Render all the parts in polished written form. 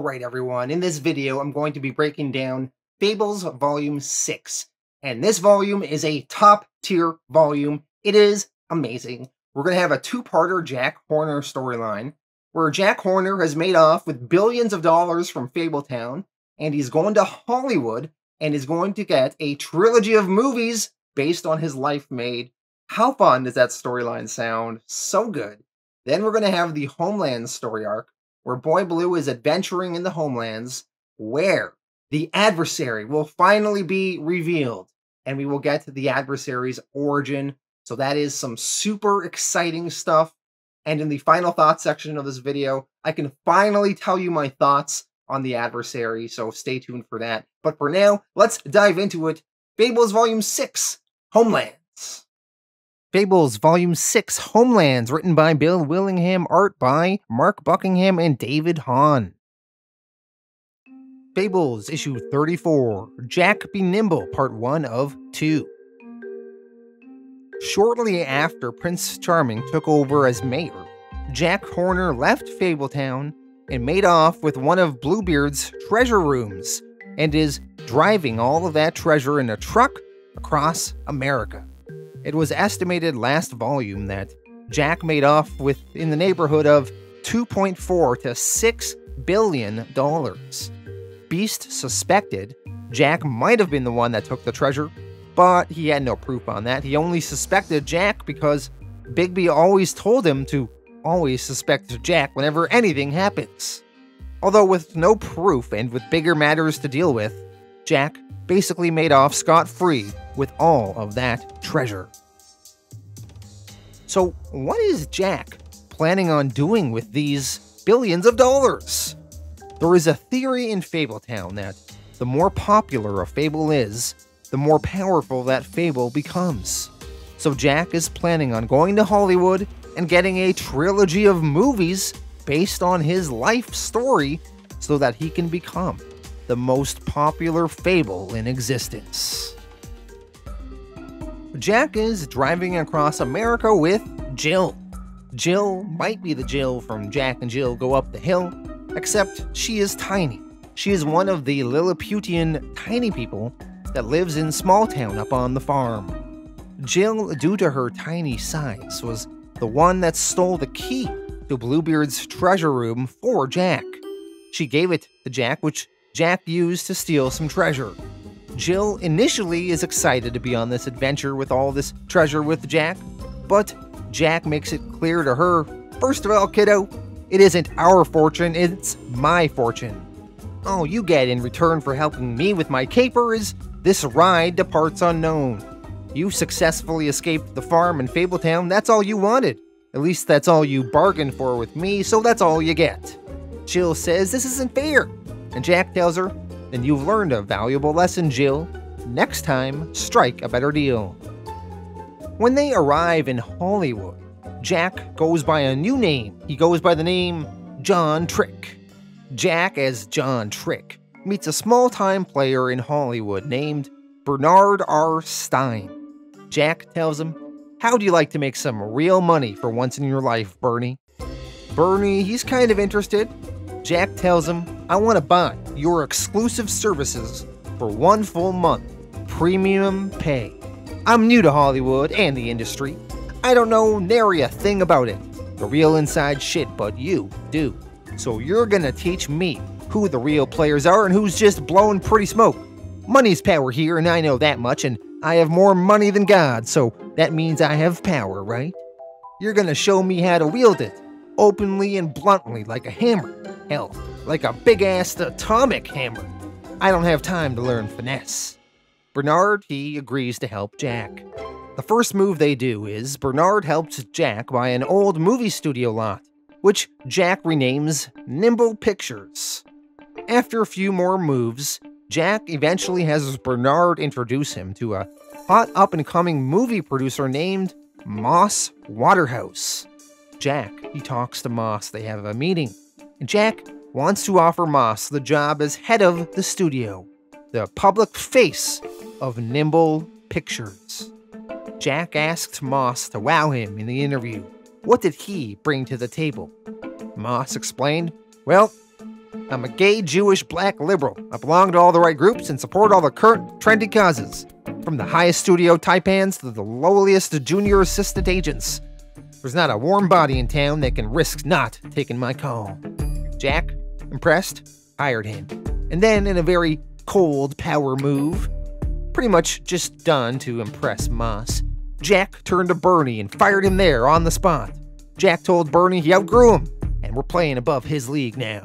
Alright everyone, in this video I'm going to be breaking down Fables Volume 6. And this volume is a top tier volume. It is amazing. We're going to have a two-parter Jack Horner storyline, where Jack Horner has made off with billions of dollars from Fabletown, and he's going to Hollywood, and is going to get a trilogy of movies based on his life made. How fun does that storyline sound? So good. Then we're going to have the Homelands story arc, where Boy Blue is adventuring in the Homelands, where the adversary will finally be revealed, and we will get to the adversary's origin. So that is some super exciting stuff. And in the final thoughts section of this video, I can finally tell you my thoughts on the adversary, so stay tuned for that. But for now, let's dive into it. Fables Volume 6, Homelands. Fables Volume 6, Homelands, written by Bill Willingham, art by Mark Buckingham and David Hahn. Fables, Issue 34, Jack Be Nimble, Part 1 of 2. Shortly after Prince Charming took over as mayor, Jack Horner left Fabletown and made off with one of Bluebeard's treasure rooms, and is driving all of that treasure in a truck across America. It was estimated last volume that Jack made off with in the neighborhood of $2.4 to $6 billion. Beast suspected Jack might have been the one that took the treasure, but he had no proof on that. He only suspected Jack because Bigby always told him to always suspect Jack whenever anything happens. Although with no proof and with bigger matters to deal with, Jack basically made off scot-free with all of that treasure. So what is Jack planning on doing with these billions of dollars? There is a theory in Fabletown that the more popular a fable is, the more powerful that fable becomes. So Jack is planning on going to Hollywood and getting a trilogy of movies based on his life story so that he can become the most popular fable in existence. Jack is driving across America with Jill. Jill might be the Jill from Jack and Jill Go Up the Hill, except she is tiny. She is one of the Lilliputian tiny people that lives in small town up on the farm. Jill, due to her tiny size, was the one that stole the key to Bluebeard's treasure room for Jack. She gave it to Jack, which Jack used to steal some treasure. Jill initially is excited to be on this adventure with all this treasure with Jack, but Jack makes it clear to her, first of all, kiddo, it isn't our fortune, it's my fortune. All you get in return for helping me with my caper is this ride to parts unknown. You successfully escaped the farm in Fabletown, that's all you wanted. At least that's all you bargained for with me, so that's all you get. Jill says, this isn't fair. And Jack tells her, then you've learned a valuable lesson, Jill. Next time, strike a better deal. When they arrive in Hollywood, Jack goes by a new name. He goes by the name John Trick. Jack, as John Trick, meets a small-time player in Hollywood named Bernard R. Stein. Jack tells him, how do you like to make some real money for once in your life, Bernie? Bernie, he's kind of interested. Jack tells him, I want to buy your exclusive services for one full month, premium pay. I'm new to Hollywood and the industry. I don't know nary a thing about it, the real inside shit, but you do. So you're gonna teach me who the real players are and who's just blowing pretty smoke. Money's power here, and I know that much, and I have more money than God, so that means I have power, right? You're gonna show me how to wield it, openly and bluntly, like a hammer. Hell, like a big-ass atomic hammer. I don't have time to learn finesse. Bernard, he agrees to help Jack. The first move they do is Bernard helps Jack buy an old movie studio lot, which Jack renames Nimble Pictures. After a few more moves, Jack eventually has Bernard introduce him to a hot up-and-coming movie producer named Moss Waterhouse. Jack, he talks to Moss, they have a meeting. Jack wants to offer Moss the job as head of the studio, the public face of Nimble Pictures. Jack asked Moss to wow him in the interview. What did he bring to the table? Moss explained, well, I'm a gay, Jewish, black liberal. I belong to all the right groups and support all the current trendy causes. From the highest studio taipans to the lowliest junior assistant agents. There's not a warm body in town that can risk not taking my call. Jack, impressed, hired him. And then, in a very cold power move, pretty much just done to impress Moss, Jack turned to Bernie and fired him there on the spot. Jack told Bernie he outgrew him, and we're playing above his league now.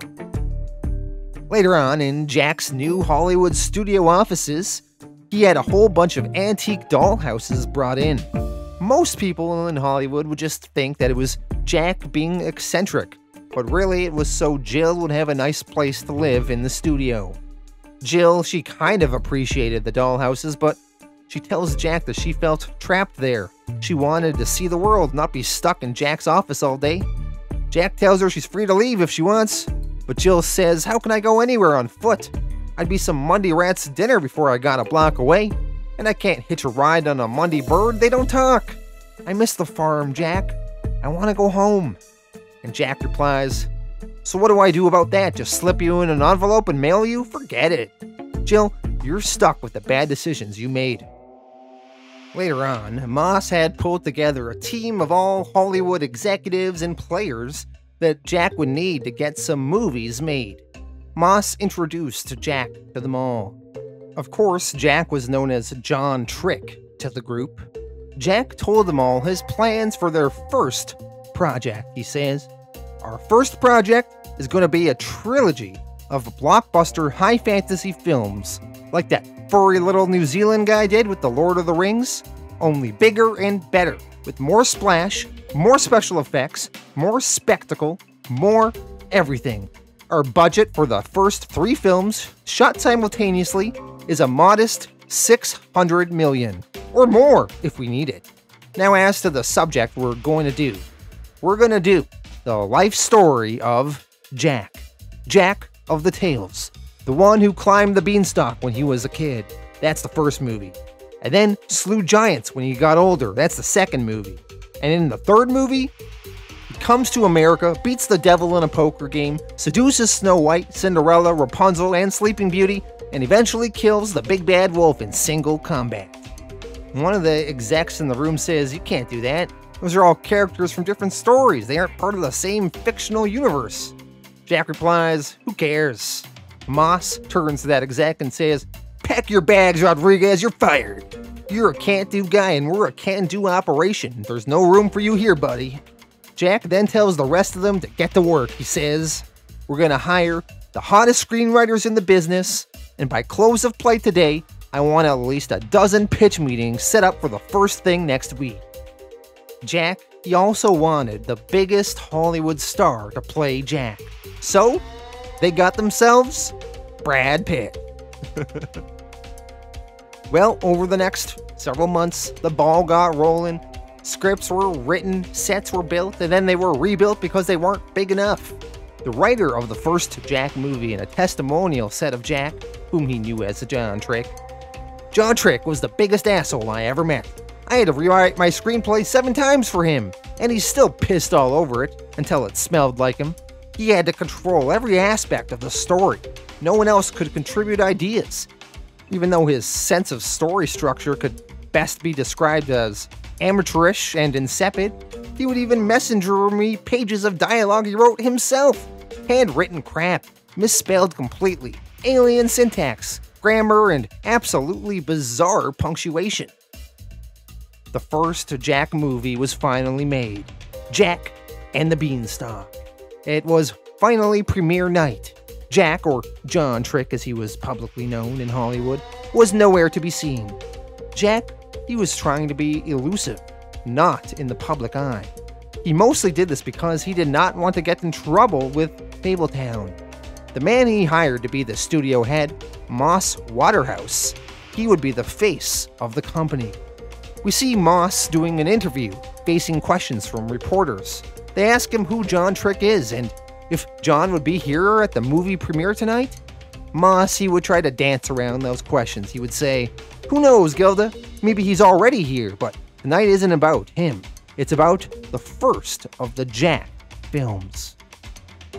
Later on, in Jack's new Hollywood studio offices, he had a whole bunch of antique dollhouses brought in. Most people in Hollywood would just think that it was Jack being eccentric, but really it was so Jill would have a nice place to live in the studio. Jill, she kind of appreciated the dollhouses, but she tells Jack that she felt trapped there. She wanted to see the world, not be stuck in Jack's office all day. Jack tells her she's free to leave if she wants, but Jill says, "How can I go anywhere on foot? I'd be some Monday rat's dinner before I got a block away, and I can't hitch a ride on a Monday bird, they don't talk. I miss the farm, Jack. I want to go home." And Jack replies, "So what do I do about that? Just slip you in an envelope and mail you? Forget it. Jill, you're stuck with the bad decisions you made." Later on, Moss had pulled together a team of all Hollywood executives and players that Jack would need to get some movies made. Moss introduced Jack to them all. Of course, Jack was known as John Trick to the group. Jack told them all his plans for their first project. He says, "Our first project is going to be a trilogy of blockbuster high fantasy films, like that furry little New Zealand guy did with The Lord of the Rings, only bigger and better, with more splash, more special effects, more spectacle, more everything. Our budget for the first three films, shot simultaneously, is a modest $600 million, or more if we need it." Now as to the subject we're going to do. We're going to do the life story of Jack. Jack of the Tales. The one who climbed the beanstalk when he was a kid. That's the first movie. And then slew giants when he got older. That's the second movie. And in the third movie, he comes to America, beats the devil in a poker game, seduces Snow White, Cinderella, Rapunzel, and Sleeping Beauty, and eventually kills the big bad wolf in single combat. One of the execs in the room says, "You can't do that. Those are all characters from different stories. They aren't part of the same fictional universe." Jack replies, "Who cares?" Moss turns to that exec and says, "Pack your bags, Rodriguez, you're fired. You're a can't-do guy and we're a can-do operation. There's no room for you here, buddy." Jack then tells the rest of them to get to work. He says, "We're going to hire the hottest screenwriters in the business, and by close of play today, I want at least a dozen pitch meetings set up for the first thing next week." Jack, he also wanted the biggest Hollywood star to play Jack. So, they got themselves Brad Pitt. Well, over the next several months, the ball got rolling. Scripts were written, sets were built, and then they were rebuilt because they weren't big enough. The writer of the first Jack movie in a testimonial said of Jack, whom he knew as John Trick, "John Trick was the biggest asshole I ever met. I had to rewrite my screenplay 7 times for him, and he's still pissed all over it until it smelled like him. He had to control every aspect of the story. No one else could contribute ideas. Even though his sense of story structure could best be described as amateurish and insipid, he would even messenger me pages of dialogue he wrote himself. Handwritten crap, misspelled completely, alien syntax, grammar, and absolutely bizarre punctuation." The first Jack movie was finally made, Jack and the Beanstalk. It was finally premiere night. Jack, or John Trick as he was publicly known in Hollywood, was nowhere to be seen. Jack, he was trying to be elusive, not in the public eye. He mostly did this because he did not want to get in trouble with Fabletown. The man he hired to be the studio head, Moss Waterhouse, he would be the face of the company. We see Moss doing an interview, facing questions from reporters. They ask him who John Trick is and if John would be here at the movie premiere tonight. Moss, he would try to dance around those questions. He would say, "Who knows, Gilda? Maybe he's already here," but tonight isn't about him. It's about the first of the Jack films.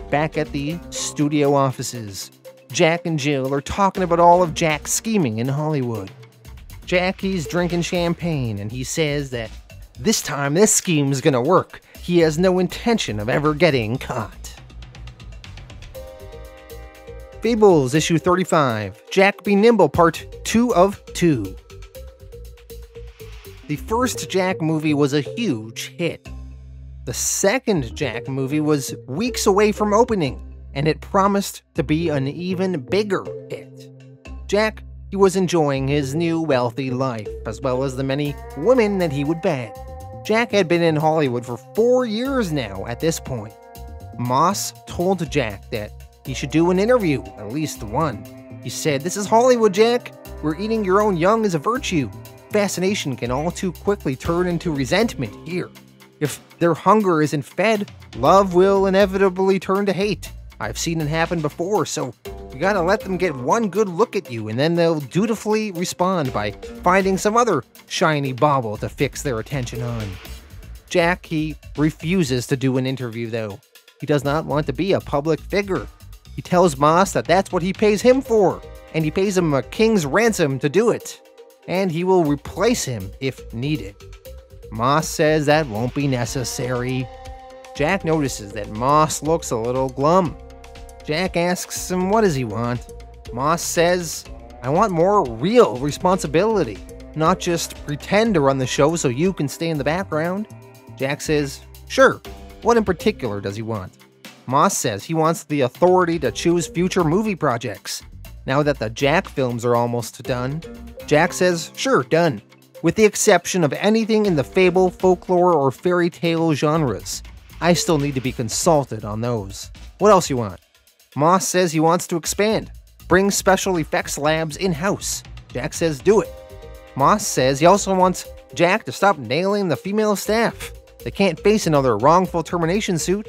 Back at the studio offices, Jack and Jill are talking about all of Jack's scheming in Hollywood. Jackie's drinking champagne, and he says that this time this scheme's gonna work. He has no intention of ever getting caught. Fables, issue 35, Jack Be Nimble, part 2 of 2. The first Jack movie was a huge hit. The second Jack movie was weeks away from opening, and it promised to be an even bigger hit. Jack, he was enjoying his new wealthy life, as well as the many women that he would bang. Jack had been in Hollywood for 4 years now at this point. Moss told Jack that he should do an interview, at least one. He said, "This is Hollywood, Jack, where eating your own young is a virtue. Fascination can all too quickly turn into resentment here. If their hunger isn't fed, love will inevitably turn to hate. I've seen it happen before, so you gotta let them get one good look at you, and then they'll dutifully respond by finding some other shiny bauble to fix their attention on." Jack, he refuses to do an interview, though. He does not want to be a public figure. He tells Moss that that's what he pays him for, and he pays him a king's ransom to do it, and he will replace him if needed. Moss says that won't be necessary. Jack notices that Moss looks a little glum. Jack asks him, what does he want? Moss says, "I want more real responsibility, not just pretend to run the show so you can stay in the background." Jack says, "Sure, what in particular does he want?" Moss says he wants the authority to choose future movie projects. Now that the Jack films are almost done, Jack says, "Sure, done, with the exception of anything in the fable, folklore, or fairy tale genres. I still need to be consulted on those. What else you want?" Moss says he wants to expand, bring special effects labs in-house. Jack says, "Do it." Moss says he also wants Jack to stop nailing the female staff. They can't face another wrongful termination suit.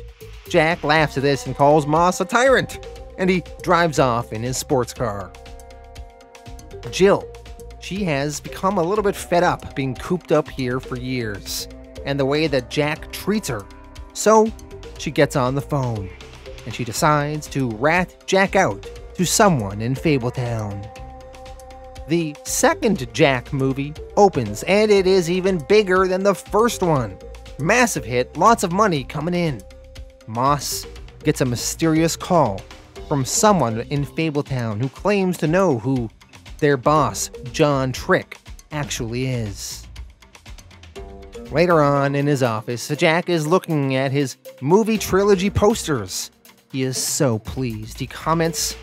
Jack laughs at this and calls Moss a tyrant, and he drives off in his sports car. Jill, she has become a little bit fed up being cooped up here for years, and the way that Jack treats her. So she gets on the phone, and she decides to rat Jack out to someone in Fabletown. The second Jack movie opens, and it is even bigger than the first one. Massive hit, lots of money coming in. Moss gets a mysterious call from someone in Fabletown who claims to know who their boss, John Trick, actually is. Later on in his office, Jack is looking at his movie trilogy posters. He is so pleased. He comments,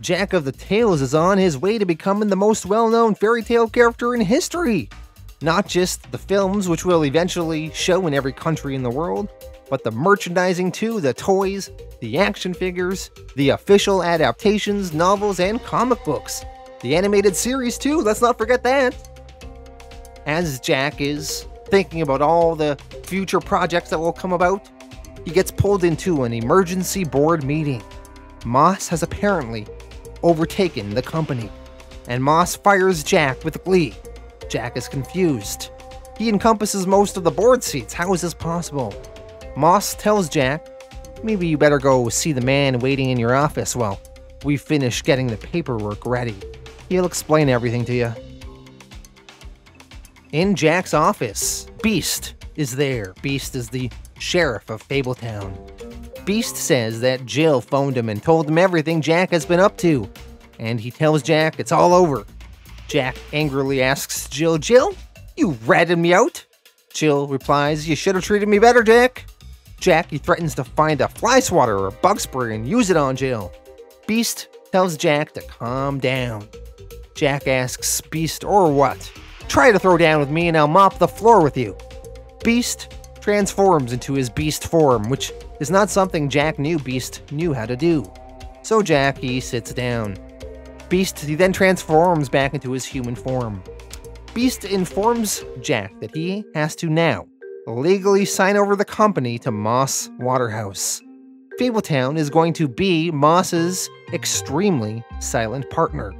"Jack of the Tales is on his way to becoming the most well-known fairy tale character in history. Not just the films, which will eventually show in every country in the world, but the merchandising too, the toys, the action figures, the official adaptations, novels, and comic books. The animated series too, let's not forget that." As Jack is thinking about all the future projects that will come about, he gets pulled into an emergency board meeting. Moss has apparently overtaken the company, and Moss fires Jack with glee. Jack is confused. He encompasses most of the board seats. How is this possible? Moss tells Jack, "Maybe you better go see the man waiting in your office while we finish getting the paperwork ready. He'll explain everything to you." In Jack's office, Beast is there. Beast is the sheriff of Fabletown. Beast says that Jill phoned him and told him everything Jack has been up to, and he tells Jack it's all over. Jack angrily asks Jill, "Jill, you ratted me out?" Jill replies, "You should have treated me better, Jack." Jack, he threatens to find a fly swatter or bug spray and use it on Jill. Beast tells Jack to calm down. Jack asks Beast, "Or what? Try to throw down with me and I'll mop the floor with you." Beast transforms into his beast form, which is not something Jack knew Beast knew how to do. So Jack, he sits down. Beast, he then transforms back into his human form. Beast informs Jack that he has to now legally sign over the company to Moss Waterhouse. Fabletown is going to be Moss's extremely silent partner.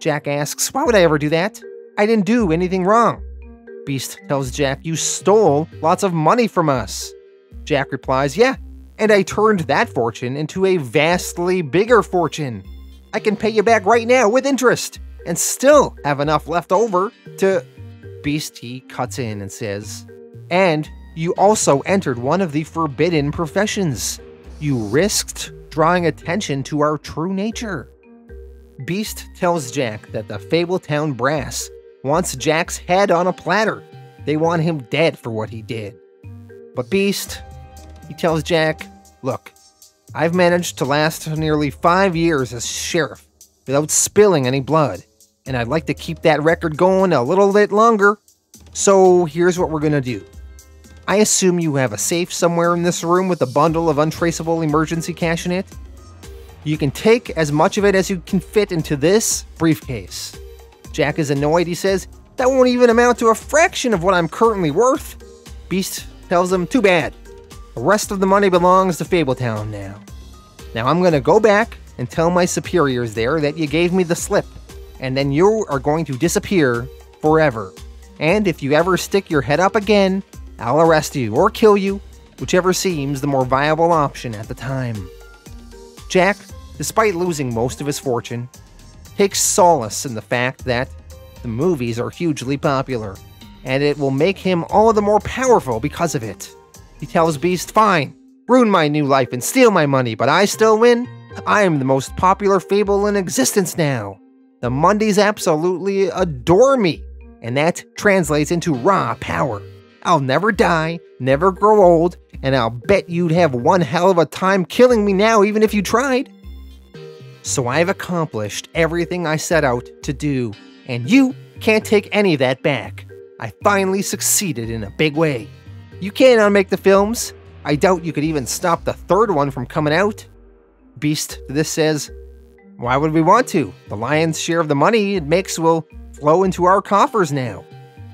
Jack asks, "Why would I ever do that? I didn't do anything wrong." Beast tells Jack, "You stole lots of money from us." Jack replies, "Yeah, and I turned that fortune into a vastly bigger fortune. I can pay you back right now with interest and still have enough left over to... Beastie cuts in and says, and you also entered one of the forbidden professions. You risked drawing attention to our true nature. Beast tells Jack that the Fabletown brass wants Jack's head on a platter. They want him dead for what he did. But Beast, he tells Jack, look, I've managed to last nearly 5 years as sheriff without spilling any blood, and I'd like to keep that record going a little bit longer. So here's what we're gonna do. I assume you have a safe somewhere in this room with a bundle of untraceable emergency cash in it. You can take as much of it as you can fit into this briefcase. Jack is annoyed. He says, that won't even amount to a fraction of what I'm currently worth. Beast tells him, too bad. The rest of the money belongs to Fabletown now. Now I'm going to go back and tell my superiors there that you gave me the slip, and then you are going to disappear forever. And if you ever stick your head up again, I'll arrest you or kill you, whichever seems the more viable option at the time. Jack, despite losing most of his fortune, takes solace in the fact that the movies are hugely popular, and it will make him all the more powerful because of it. He tells Beast, fine, ruin my new life and steal my money, but I still win. I am the most popular fable in existence now. The Mundies absolutely adore me, and that translates into raw power. I'll never die, never grow old, and I'll bet you'd have one hell of a time killing me now even if you tried. So I've accomplished everything I set out to do, and you can't take any of that back. I finally succeeded in a big way. You can't unmake the films. I doubt you could even stop the third one from coming out. Beast to this says, why would we want to? The lion's share of the money it makes will flow into our coffers now.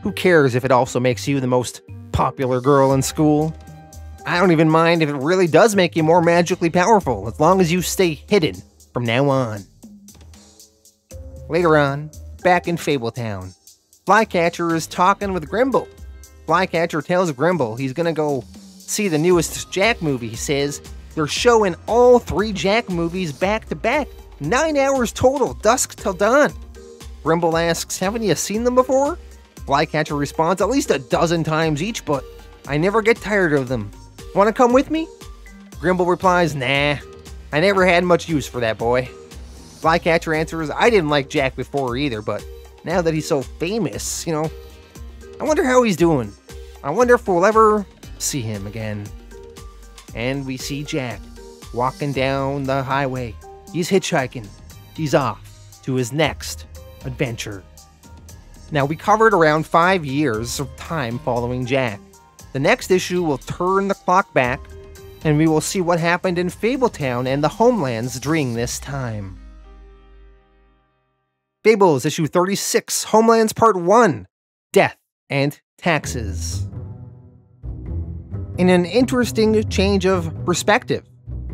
Who cares if it also makes you the most popular girl in school? I don't even mind if it really does make you more magically powerful, as long as you stay hidden from now on. Later on, back in Fabletown, Flycatcher is talking with Grimble. Flycatcher tells Grimble he's gonna go see the newest Jack movie. He says they're showing all 3 Jack movies back to back, 9 hours total, dusk till dawn. Grimble asks, haven't you seen them before? Flycatcher responds, at least a dozen times each, but I never get tired of them. Wanna come with me? Grimble replies, nah, I never had much use for that boy. Flycatcher answers, I didn't like Jack before either, but now that he's so famous, you know, I wonder how he's doing. I wonder if we'll ever see him again. And we see Jack walking down the highway. He's hitchhiking. He's off to his next adventure. Now, we covered around 5 years of time following Jack. The next issue will turn the clock back, and we will see what happened in Fabletown and the homelands during this time. Fables, issue 36, Homelands, part 1, Death and Taxes. In an interesting change of perspective,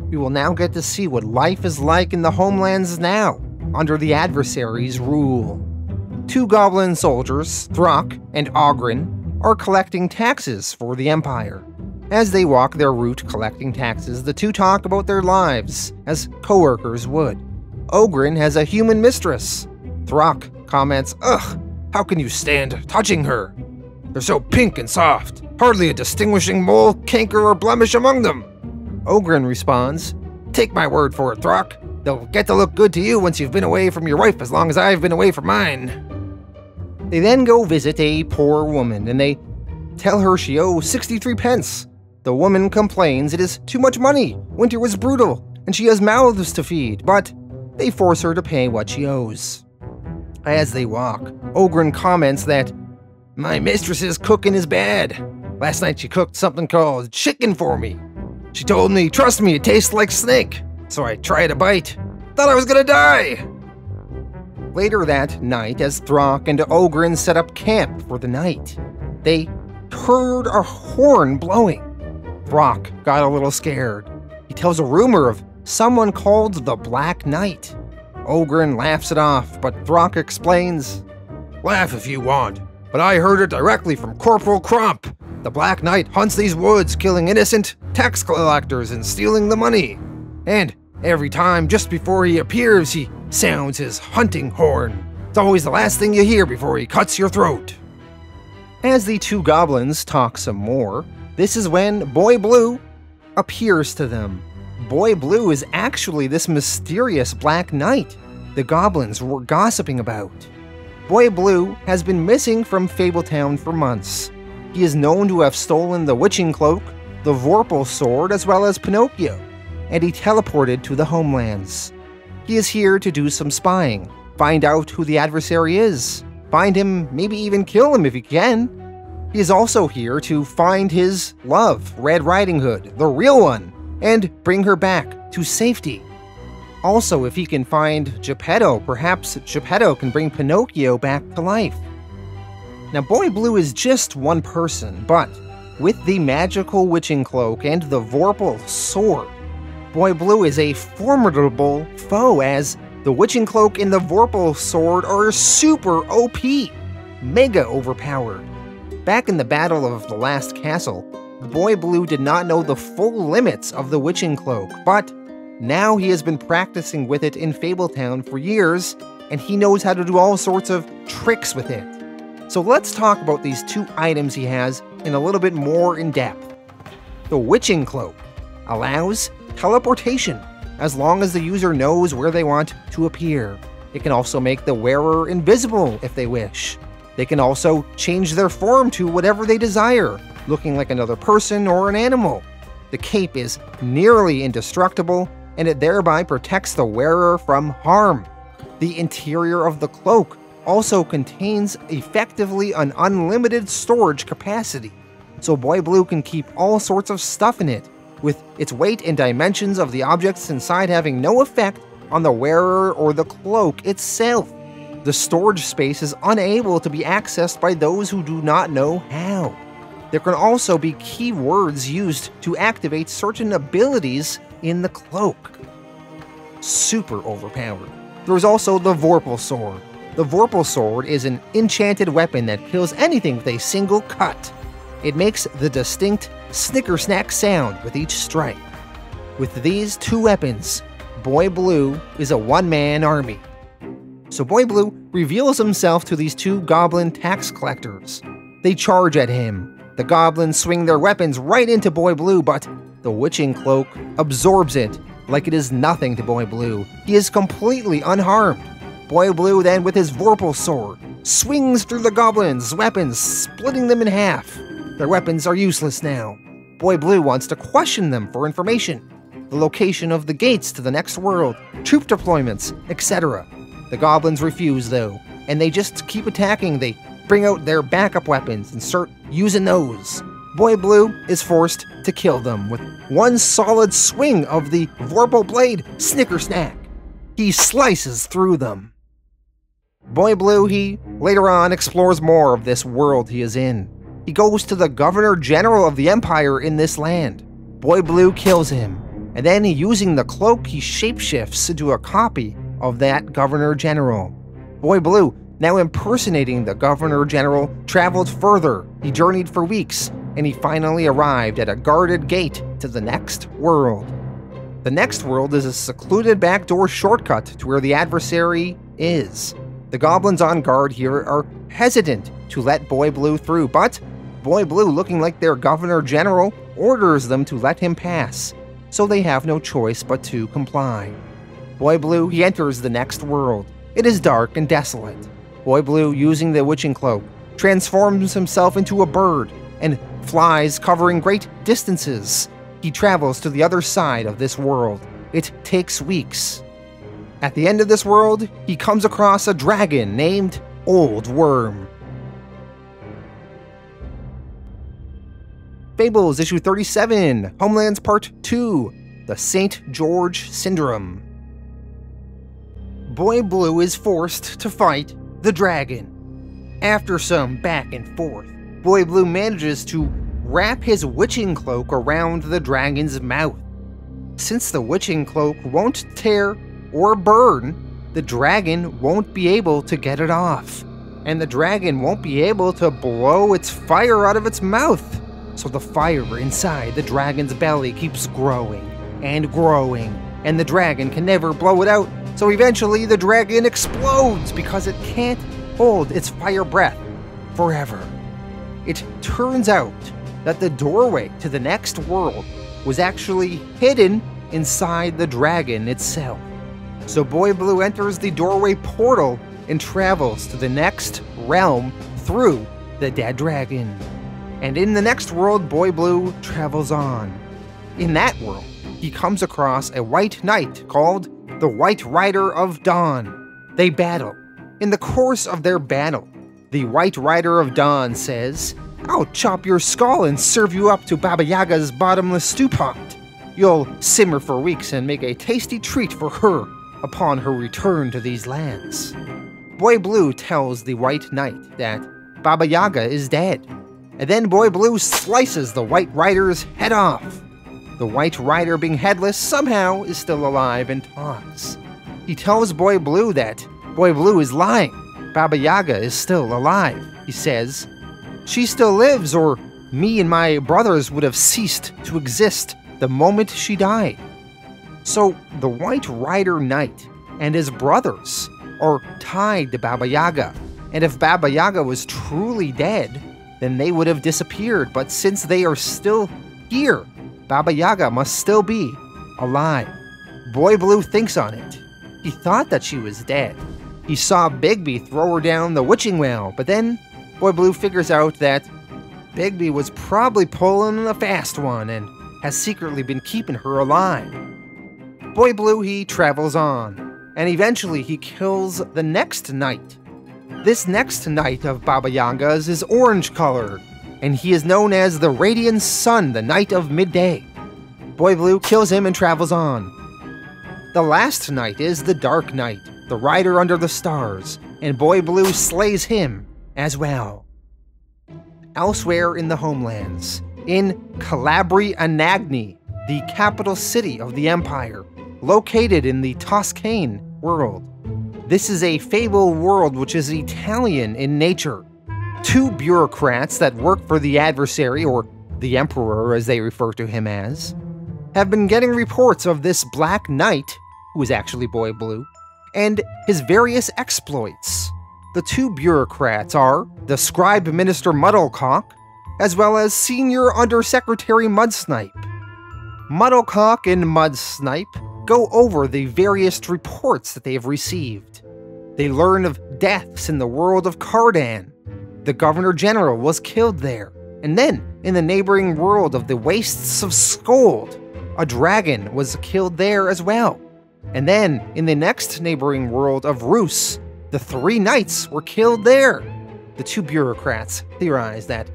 we will now get to see what life is like in the homelands now, under the adversary's rule. 2 goblin soldiers, Throck and Ogryn, are collecting taxes for the Empire. As they walk their route collecting taxes, the 2 talk about their lives, as co-workers would. Ogryn has a human mistress. Throck comments, ugh, how can you stand touching her? They're so pink and soft, hardly a distinguishing mole, canker, or blemish among them. Ogryn responds, take my word for it, Throck. They'll get to look good to you once you've been away from your wife as long as I've been away from mine. They then go visit a poor woman, and they tell her she owes 63 pence. The woman complains it is too much money, winter was brutal, and she has mouths to feed, but they force her to pay what she owes. As they walk, Ogryn comments that, my mistress's cooking is bad. Last night she cooked something called chicken for me. She told me, trust me, it tastes like snake. So I tried a bite. Thought I was gonna die! Later that night, as Throck and Ogryn set up camp for the night, they heard a horn blowing. Throck got a little scared. He tells a rumor of someone called the Black Knight. Ogryn laughs it off, but Throck explains, laugh if you want, but I heard it directly from Corporal Crump. The Black Knight hunts these woods, killing innocent tax collectors and stealing the money. And every time, just before he appears, he sounds his hunting horn. It's always the last thing you hear before he cuts your throat. As the two goblins talk some more, this is when Boy Blue appears to them. Boy Blue is actually this mysterious Black Knight the goblins were gossiping about. Boy Blue has been missing from Fabletown for months. He is known to have stolen the Witching Cloak, the Vorpal Sword, as well as Pinocchio, and he teleported to the homelands. He is here to do some spying, find out who the adversary is, find him, maybe even kill him if he can. He is also here to find his love, Red Riding Hood, the real one, and bring her back to safety. Also, if he can find Geppetto, perhaps Geppetto can bring Pinocchio back to life. Now, Boy Blue is just one person, but with the magical Witching Cloak and the Vorpal Sword, Boy Blue is a formidable foe, as the Witching Cloak and the Vorpal Sword are super OP, mega overpowered. Back in the Battle of the Last Castle, Boy Blue did not know the full limits of the Witching Cloak, but now he has been practicing with it in Fabletown for years, and he knows how to do all sorts of tricks with it. So let's talk about these two items he has in a little bit more in depth. The Witching Cloak allows teleportation as long as the user knows where they want to appear. It can also make the wearer invisible if they wish. They can also change their form to whatever they desire, looking like another person or an animal. The cape is nearly indestructible, and it thereby protects the wearer from harm. The interior of the cloak also contains effectively an unlimited storage capacity, so Boy Blue can keep all sorts of stuff in it, with its weight and dimensions of the objects inside having no effect on the wearer or the cloak itself. The storage space is unable to be accessed by those who do not know how. There can also be keywords used to activate certain abilities in the cloak. Super overpowered. There is also the Vorpal Sword. The Vorpal Sword is an enchanted weapon that kills anything with a single cut. It makes the distinct snicker-snack sound with each strike. With these two weapons, Boy Blue is a one-man army. So Boy Blue reveals himself to these two goblin tax collectors. They charge at him. The goblins swing their weapons right into Boy Blue, but the Witching Cloak absorbs it like it is nothing to Boy Blue. He is completely unharmed. Boy Blue then, with his Vorpal Sword, swings through the goblins' weapons, splitting them in half. Their weapons are useless now. Boy Blue wants to question them for information, the location of the gates to the next world, troop deployments, etc. The goblins refuse, though, and they just keep attacking. They bring out their backup weapons and start using those. Boy Blue is forced to kill them with one solid swing of the Vorpal Blade, snicker-snack. He slices through them. Boy Blue, he later on explores more of this world he is in. He goes to the Governor General of the Empire in this land. Boy Blue kills him, and then, using the cloak, he shapeshifts into a copy of that Governor General. Boy Blue, now impersonating the Governor General, traveled further. He journeyed for weeks, and he finally arrived at a guarded gate to the next world. The next world is a secluded backdoor shortcut to where the adversary is. The goblins on guard here are hesitant to let Boy Blue through, but Boy Blue, looking like their Governor General, orders them to let him pass, so they have no choice but to comply. Boy Blue, he enters the next world. It is dark and desolate. Boy Blue, using the Witching Cloak, transforms himself into a bird and flies, covering great distances. He travels to the other side of this world. It takes weeks. At the end of this world, he comes across a dragon named Old Worm. Fables issue 37, Homelands Part 2, The St. George Syndrome. Boy Blue is forced to fight the dragon. After some back and forth, Boy Blue manages to wrap his Witching Cloak around the dragon's mouth. Since the Witching Cloak won't tear or burn, the dragon won't be able to get it off, and the dragon won't be able to blow its fire out of its mouth. So the fire inside the dragon's belly keeps growing and growing, and the dragon can never blow it out. So eventually the dragon explodes because it can't hold its fire breath forever. It turns out that the doorway to the next world was actually hidden inside the dragon itself. So Boy Blue enters the doorway portal and travels to the next realm through the dead dragon. And in the next world, Boy Blue travels on. In that world, he comes across a white knight called the White Rider of Dawn. They battle. In the course of their battle, the White Rider of Dawn says, "I'll chop your skull and serve you up to Baba Yaga's bottomless stew pot. You'll simmer for weeks and make a tasty treat for her upon her return to these lands." Boy Blue tells the White Knight that Baba Yaga is dead, and then Boy Blue slices the White Rider's head off. The White Rider, being headless, somehow is still alive and talks. He tells Boy Blue that Boy Blue is lying. Baba Yaga is still alive, he says. She still lives, or me and my brothers would have ceased to exist the moment she died. So the White Rider Knight and his brothers are tied to Baba Yaga, and if Baba Yaga was truly dead, then they would have disappeared, but since they are still here, Baba Yaga must still be alive. Boy Blue thinks on it. He thought that she was dead. He saw Bigby throw her down the witching well, but then Boy Blue figures out that Bigby was probably pulling a fast one and has secretly been keeping her alive. Boy Blue, he travels on, and eventually he kills the next knight. This next knight of Baba Yaga's is orange-colored, and he is known as the Radiant Sun, the Knight of Midday. Boy Blue kills him and travels on. The last knight is the Dark Knight, the Rider Under the Stars, and Boy Blue slays him as well. Elsewhere in the homelands, in Calabri Anagni, the capital city of the Empire, located in the Toscane world. This is a fable world which is Italian in nature. Two bureaucrats that work for the adversary, or the Emperor as they refer to him as, have been getting reports of this Black Knight, who is actually Boy Blue, and his various exploits. The two bureaucrats are the Scribe Minister Muddlecock, as well as Senior Undersecretary Mudsnipe. Muddlecock and Mudsnipe go over the various reports that they have received. They learn of deaths in the world of Cardan. The Governor General was killed there. And then, in the neighboring world of the Wastes of Skold, a dragon was killed there as well. And then, in the next neighboring world of Roos, the three knights were killed there. The two bureaucrats theorize that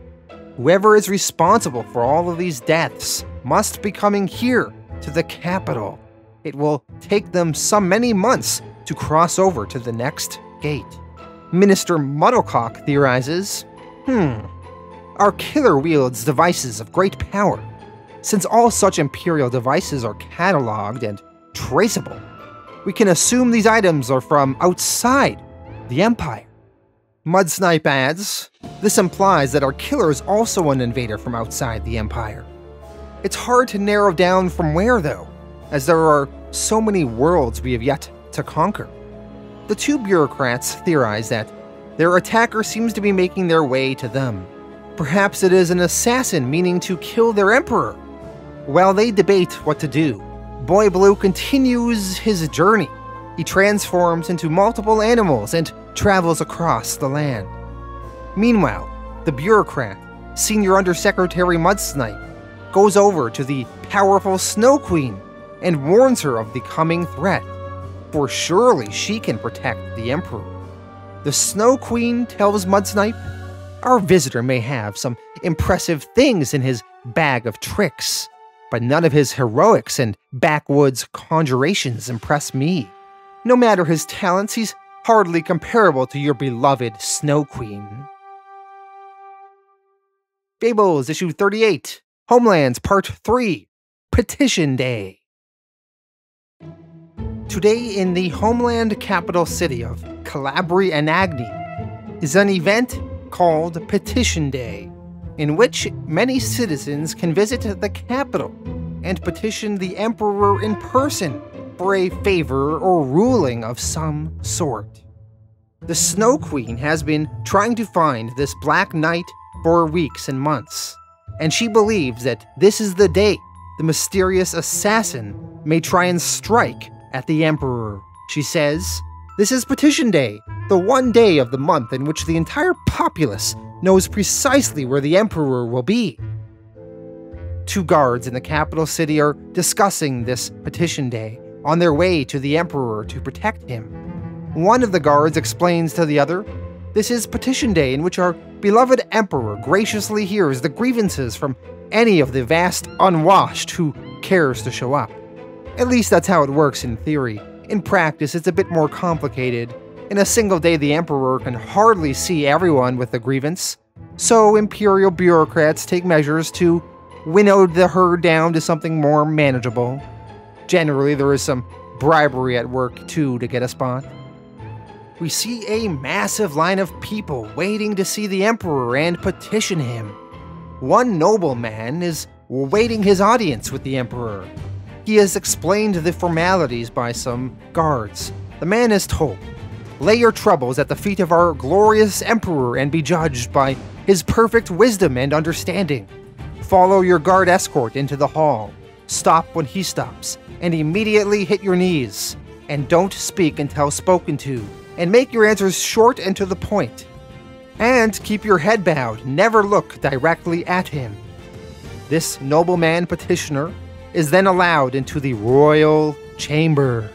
whoever is responsible for all of these deaths must be coming here to the capital. It will take them so many months to cross over to the next gate. Minister Muddlecock theorizes, our killer wields devices of great power. Since all such imperial devices are catalogued and traceable, we can assume these items are from outside the Empire. Mudsnipe adds, this implies that our killer is also an invader from outside the Empire. It's hard to narrow down from where, though, as there are so many worlds we have yet to conquer. The two bureaucrats theorize that their attacker seems to be making their way to them. Perhaps it is an assassin meaning to kill their emperor. While they debate what to do, Boy Blue continues his journey. He transforms into multiple animals and travels across the land. Meanwhile, the bureaucrat, Senior Undersecretary Mudsnipe, goes over to the powerful Snow Queen and warns her of the coming threat, for surely she can protect the Emperor. The Snow Queen tells Mudsnipe, our visitor may have some impressive things in his bag of tricks, but none of his heroics and backwoods conjurations impress me. No matter his talents, he's hardly comparable to your beloved Snow Queen. Fables, Issue 38, Homelands, Part 3, Petition Day. Today in the homeland capital city of Calabri Anagni is an event called Petition Day, in which many citizens can visit the capital and petition the emperor in person for a favor or ruling of some sort. The Snow Queen has been trying to find this Black Knight for weeks and months, and she believes that this is the day the mysterious assassin may try and strike at the emperor. She says, "This is Petition Day, the one day of the month in which the entire populace knows precisely where the emperor will be." Two guards in the capital city are discussing this Petition Day on their way to the emperor to protect him. One of the guards explains to the other, "This is Petition Day in which our beloved emperor graciously hears the grievances from any of the vast unwashed who cares to show up." At least that's how it works in theory. In practice, it's a bit more complicated. In a single day, the emperor can hardly see everyone with a grievance, so imperial bureaucrats take measures to winnow the herd down to something more manageable. Generally, there is some bribery at work, too, to get a spot. We see a massive line of people waiting to see the emperor and petition him. One nobleman is awaiting his audience with the emperor. He is explained the formalities by some guards. The man is told, "Lay your troubles at the feet of our glorious emperor and be judged by his perfect wisdom and understanding. Follow your guard escort into the hall. Stop when he stops, and immediately hit your knees. And don't speak until spoken to, and make your answers short and to the point. And keep your head bowed, never look directly at him." This nobleman petitioner is then allowed into the royal chamber.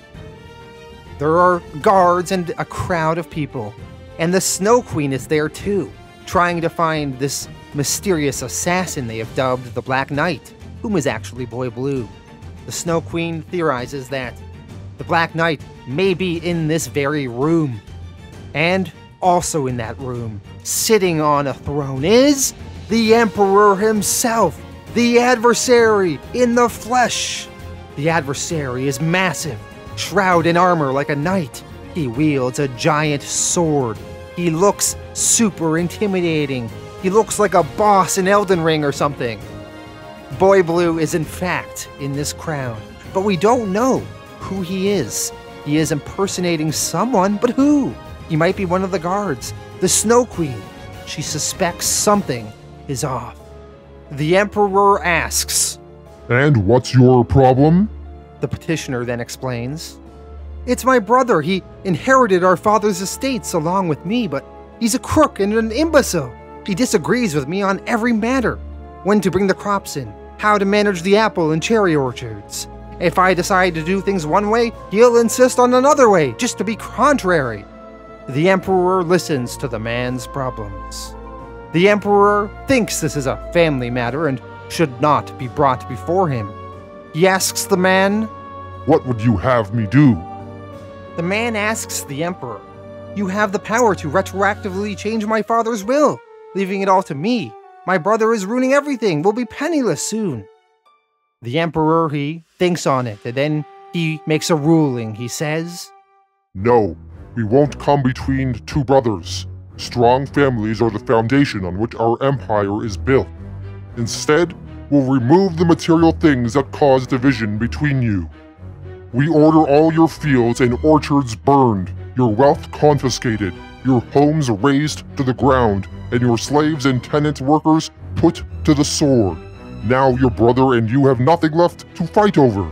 There are guards and a crowd of people, and the Snow Queen is there too, trying to find this mysterious assassin they have dubbed the Black Knight, whom is actually Boy Blue. The Snow Queen theorizes that the Black Knight may be in this very room. And also in that room, sitting on a throne, is the Emperor himself, the adversary in the flesh. The adversary is massive, shrouded in armor like a knight. He wields a giant sword. He looks super intimidating. He looks like a boss in Elden Ring or something. Boy Blue is in fact in this crown, but we don't know who he is. He is impersonating someone, but who? He might be one of the guards. The Snow Queen, she suspects something is off. The Emperor asks, "And what's your problem?" The petitioner then explains, "It's my brother. He inherited our father's estates along with me, but he's a crook and an imbecile. He disagrees with me on every matter. When to bring the crops in, how to manage the apple and cherry orchards. If I decide to do things one way, he'll insist on another way, just to be contrary." The Emperor listens to the man's problems. The Emperor thinks this is a family matter and should not be brought before him. He asks the man, "What would you have me do?" The man asks the Emperor, "You have the power to retroactively change my father's will, leaving it all to me. My brother is ruining everything. We'll be penniless soon." The Emperor, he thinks on it, and then he makes a ruling. He says, "No, we won't come between two brothers. Strong families are the foundation on which our empire is built. Instead, we'll remove the material things that cause division between you. We order all your fields and orchards burned, your wealth confiscated, your homes razed to the ground, and your slaves and tenant workers put to the sword. Now your brother and you have nothing left to fight over."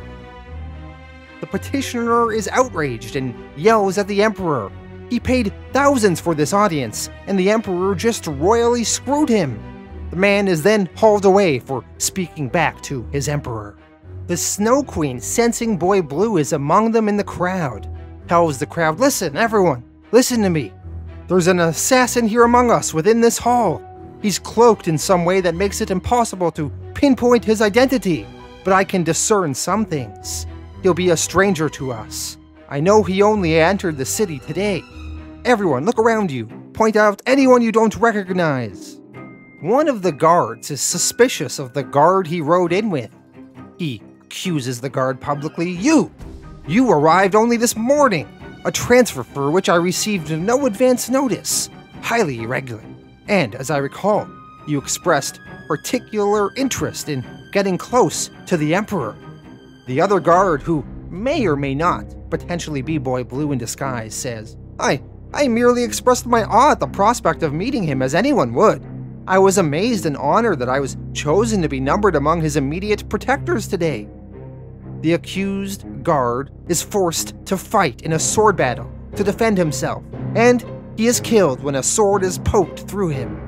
The petitioner is outraged and yells at the emperor. He paid thousands for this audience, and the emperor just royally screwed him. The man is then hauled away for speaking back to his emperor. The Snow Queen, sensing Boy Blue is among them in the crowd, tells the crowd, "Listen, everyone, listen to me. There's an assassin here among us within this hall. He's cloaked in some way that makes it impossible to pinpoint his identity, but I can discern some things. He'll be a stranger to us. I know he only entered the city today. Everyone, look around you. Point out anyone you don't recognize." One of the guards is suspicious of the guard he rode in with. He accuses the guard publicly. You arrived only this morning, a transfer for which I received no advance notice. Highly irregular. And, as I recall, you expressed particular interest in getting close to the Emperor. The other guard, who may or may not potentially be Boy Blue in disguise, says, I merely expressed my awe at the prospect of meeting him as anyone would. I was amazed and honored that I was chosen to be numbered among his immediate protectors today. The accused guard is forced to fight in a sword battle to defend himself, and he is killed when a sword is poked through him.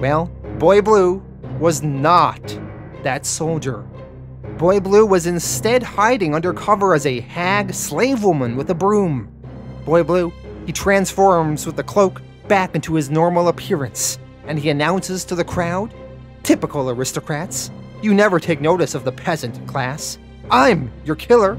Well, Boy Blue was not that soldier. Boy Blue was instead hiding under cover as a hag slave woman with a broom. Boy Blue, he transforms with the cloak back into his normal appearance, and he announces to the crowd, typical aristocrats, you never take notice of the peasant class. I'm your killer.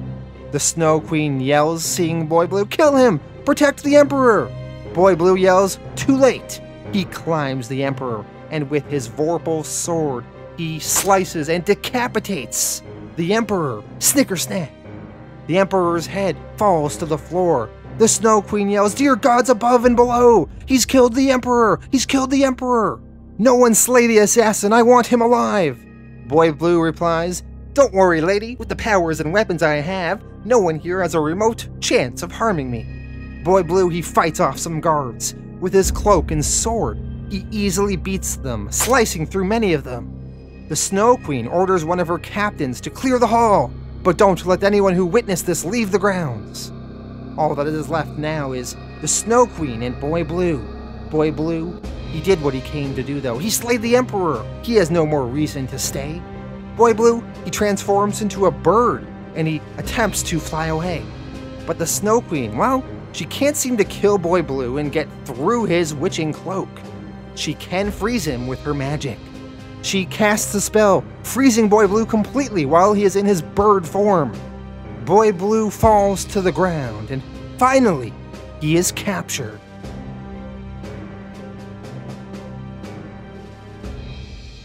The Snow Queen yells, seeing Boy Blue, kill him, protect the Emperor. Boy Blue yells, too late. He climbs the Emperor, and with his Vorpal Sword, he slices and decapitates the Emperor, snicker-snack. The Emperor's head falls to the floor. The Snow Queen yells, dear gods above and below, he's killed the Emperor, he's killed the Emperor. No one slay the assassin, I want him alive. Boy Blue replies, don't worry lady, with the powers and weapons I have, no one here has a remote chance of harming me. Boy Blue, he fights off some guards. With his cloak and sword, he easily beats them, slicing through many of them. The Snow Queen orders one of her captains to clear the hall, but don't let anyone who witnessed this leave the grounds. All that is left now is the Snow Queen and Boy Blue. Boy Blue, he did what he came to do though. He slayed the Emperor. He has no more reason to stay. Boy Blue, he transforms into a bird and he attempts to fly away. But the Snow Queen, well, she can't seem to kill Boy Blue and get through his witching cloak. She can freeze him with her magic. She casts the spell, freezing Boy Blue completely while he is in his bird form. Boy Blue falls to the ground, and finally, he is captured.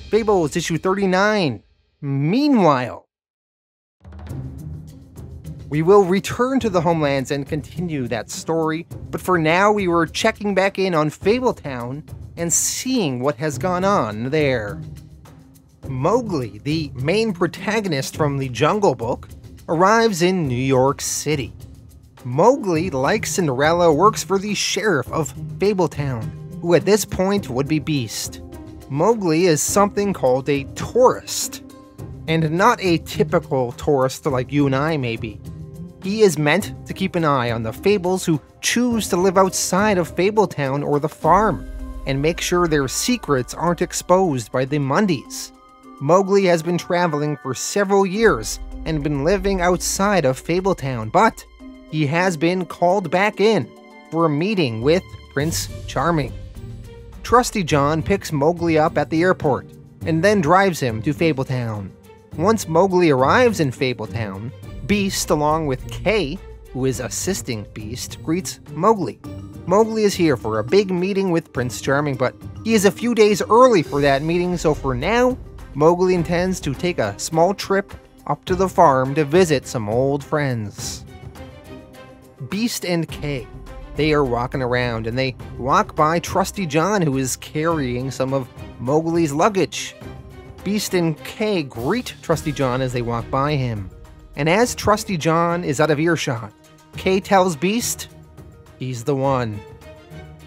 Fables, issue 39. Meanwhile, we will return to the homelands and continue that story, but for now we were checking back in on Fabletown and seeing what has gone on there. Mowgli, the main protagonist from the Jungle Book, arrives in New York City. Mowgli, like Cinderella, works for the sheriff of Fabletown, who at this point would be Beast. Mowgli is something called a tourist, and not a typical tourist like you and I maybe. He is meant to keep an eye on the Fables who choose to live outside of Fabletown or the farm, and make sure their secrets aren't exposed by the Mundis. Mowgli has been traveling for several years and been living outside of Fabletown, but he has been called back in for a meeting with Prince Charming. Trusty John picks Mowgli up at the airport and then drives him to Fabletown. Once Mowgli arrives in Fabletown, Beast, along with Kay, who is assisting Beast, greets Mowgli. Mowgli is here for a big meeting with Prince Charming, but he is a few days early for that meeting, so for now, Mowgli intends to take a small trip up to the farm to visit some old friends. Beast and Kay, they are walking around and they walk by Trusty John, who is carrying some of Mowgli's luggage. Beast and Kay greet Trusty John as they walk by him. And as Trusty John is out of earshot, Kay tells Beast he's the one.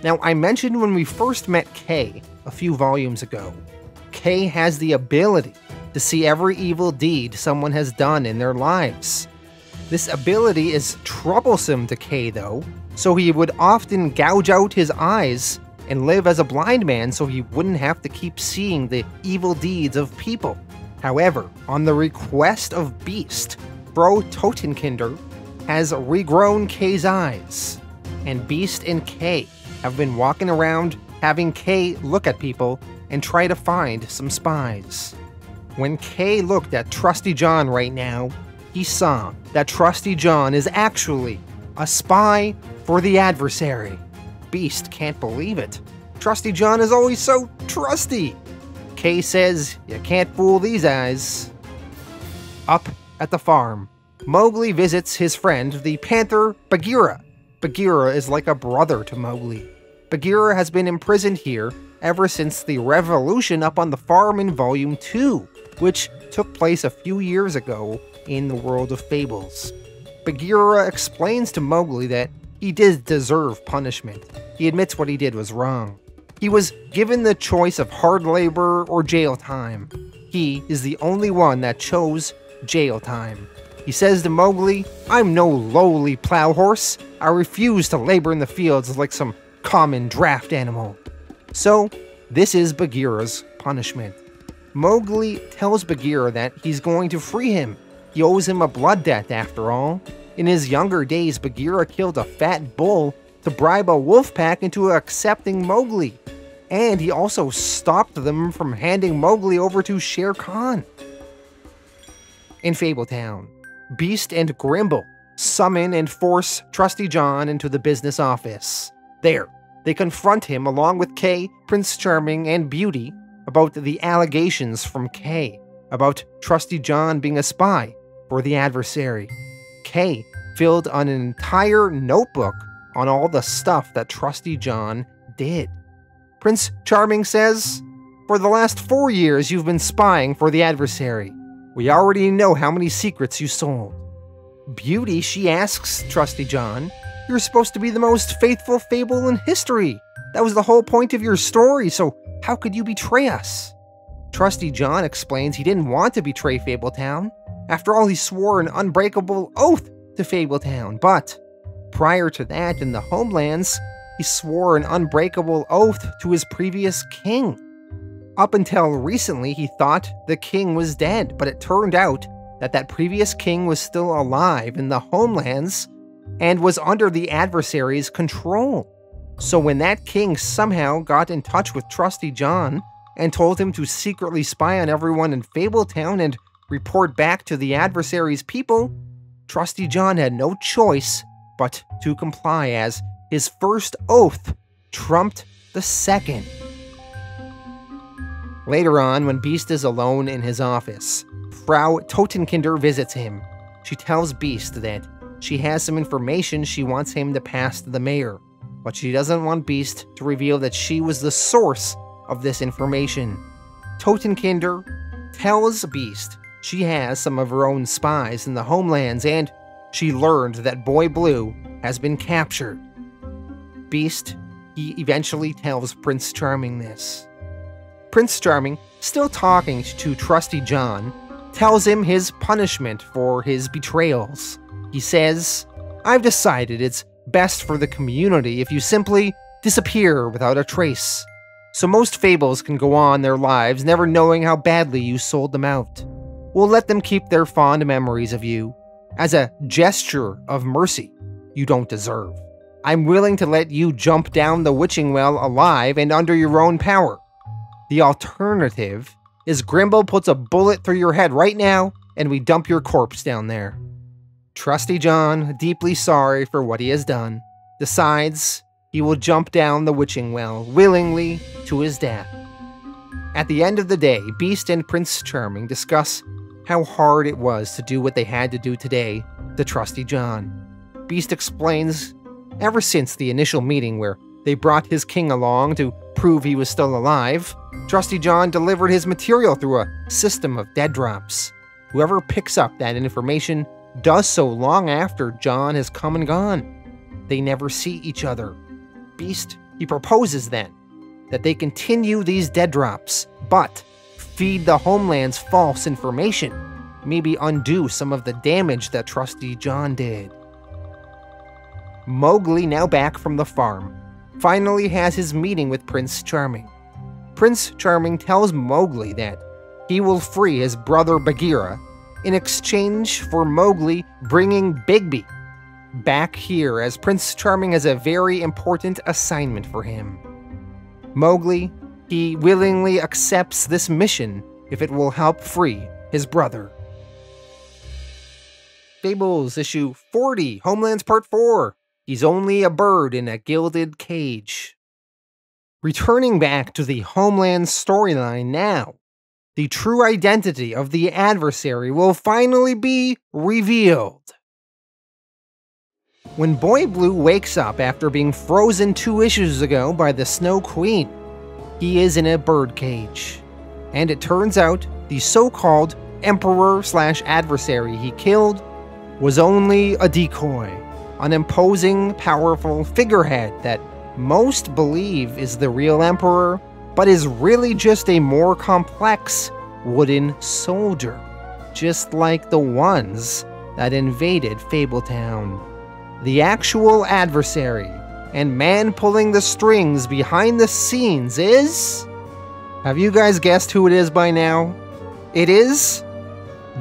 Now, I mentioned when we first met Kay a few volumes ago, Kay has the ability to see every evil deed someone has done in their lives. This ability is troublesome to Kay though, so he would often gouge out his eyes and live as a blind man so he wouldn't have to keep seeing the evil deeds of people. However, on the request of Beast, Bro Totenkinder has regrown Kay's eyes, and Beast and Kay have been walking around having Kay look at people and try to find some spies. When Kay looked at Trusty John right now, he saw that Trusty John is actually a spy for the adversary. Beast can't believe it. Trusty John is always so trusty. Kay says, you can't fool these eyes. Up at the farm, Mowgli visits his friend, the panther Bagheera. Bagheera is like a brother to Mowgli. Bagheera has been imprisoned here ever since the revolution up on the farm in Volume 2, which took place a few years ago in the world of Fables. Bagheera explains to Mowgli that he did deserve punishment. He admits what he did was wrong. He was given the choice of hard labor or jail time. He is the only one that chose jail time. He says to Mowgli, "I'm no lowly plow horse. I refuse to labor in the fields like some common draft animal." So, this is Bagheera's punishment. Mowgli tells Bagheera that he's going to free him. He owes him a blood debt, after all. In his younger days, Bagheera killed a fat bull to bribe a wolf pack into accepting Mowgli. And he also stopped them from handing Mowgli over to Shere Khan. In Fabletown, Beast and Grimble summon and force Trusty John into the business office. There, they confront him along with Kay, Prince Charming, and Beauty about the allegations from Kay about Trusty John being a spy for the adversary. Kay filled an entire notebook on all the stuff that Trusty John did. Prince Charming says, "For the last 4 years you've been spying for the adversary. We already know how many secrets you sold." Beauty, she asks Trusty John, "You're supposed to be the most faithful fable in history. That was the whole point of your story, so how could you betray us?" Trusty John explains he didn't want to betray Fabletown. After all, he swore an unbreakable oath to Fabletown, but prior to that, in the homelands, he swore an unbreakable oath to his previous king. Up until recently, he thought the king was dead, but it turned out that that previous king was still alive in the homelands and was under the adversary's control. So when that king somehow got in touch with Trusty John and told him to secretly spy on everyone in Fabletown and report back to the adversary's people, Trusty John had no choice but to comply, as his first oath trumped the second. Later on, when Beast is alone in his office, Frau Totenkinder visits him. She tells Beast that she has some information she wants him to pass to the mayor, but she doesn't want Beast to reveal that she was the source of this information. Totenkinder tells Beast she has some of her own spies in the homelands, and she learned that Boy Blue has been captured. Beast, he eventually tells Prince Charming this. Prince Charming, still talking to Trusty John, tells him his punishment for his betrayals. He says, "I've decided it's best for the community if you simply disappear without a trace, so most fables can go on their lives never knowing how badly you sold them out. We'll let them keep their fond memories of you as a gesture of mercy you don't deserve. I'm willing to let you jump down the witching well alive and under your own power. The alternative is Grimble puts a bullet through your head right now and we dump your corpse down there." Trusty John, deeply sorry for what he has done, decides he will jump down the witching well willingly to his death. At the end of the day, Beast and Prince Charming discuss how hard it was to do what they had to do today to Trusty John. Beast explains ever since the initial meeting where they brought his king along to prove he was still alive, Trusty John delivered his material through a system of dead drops. Whoever picks up that information does so long after John has come and gone. They never see each other. Beast, he proposes then that they continue these dead drops, but feed the homelands false information, maybe undo some of the damage that Trusty John did. Mowgli, now back from the farm, finally has his meeting with Prince Charming. Prince Charming tells Mowgli that he will free his brother Bagheera in exchange for Mowgli bringing Bigby back here, as Prince Charming has a very important assignment for him. Mowgli, he willingly accepts this mission if it will help free his brother. Fables, Issue 40, Homelands, Part 4. He's only a bird in a gilded cage. Returning back to the Homelands storyline now, the true identity of the adversary will finally be revealed. when Boy Blue wakes up after being frozen 2 issues ago by the Snow Queen. He is in a birdcage. And it turns out the so-called emperor/adversary he killed was only a decoy, an imposing, powerful figurehead that most believe is the real emperor, but is really just a more complex wooden soldier, just like the ones that invaded Fabletown. The actual adversary and man pulling the strings behind the scenes is... have you guys guessed who it is by now? It is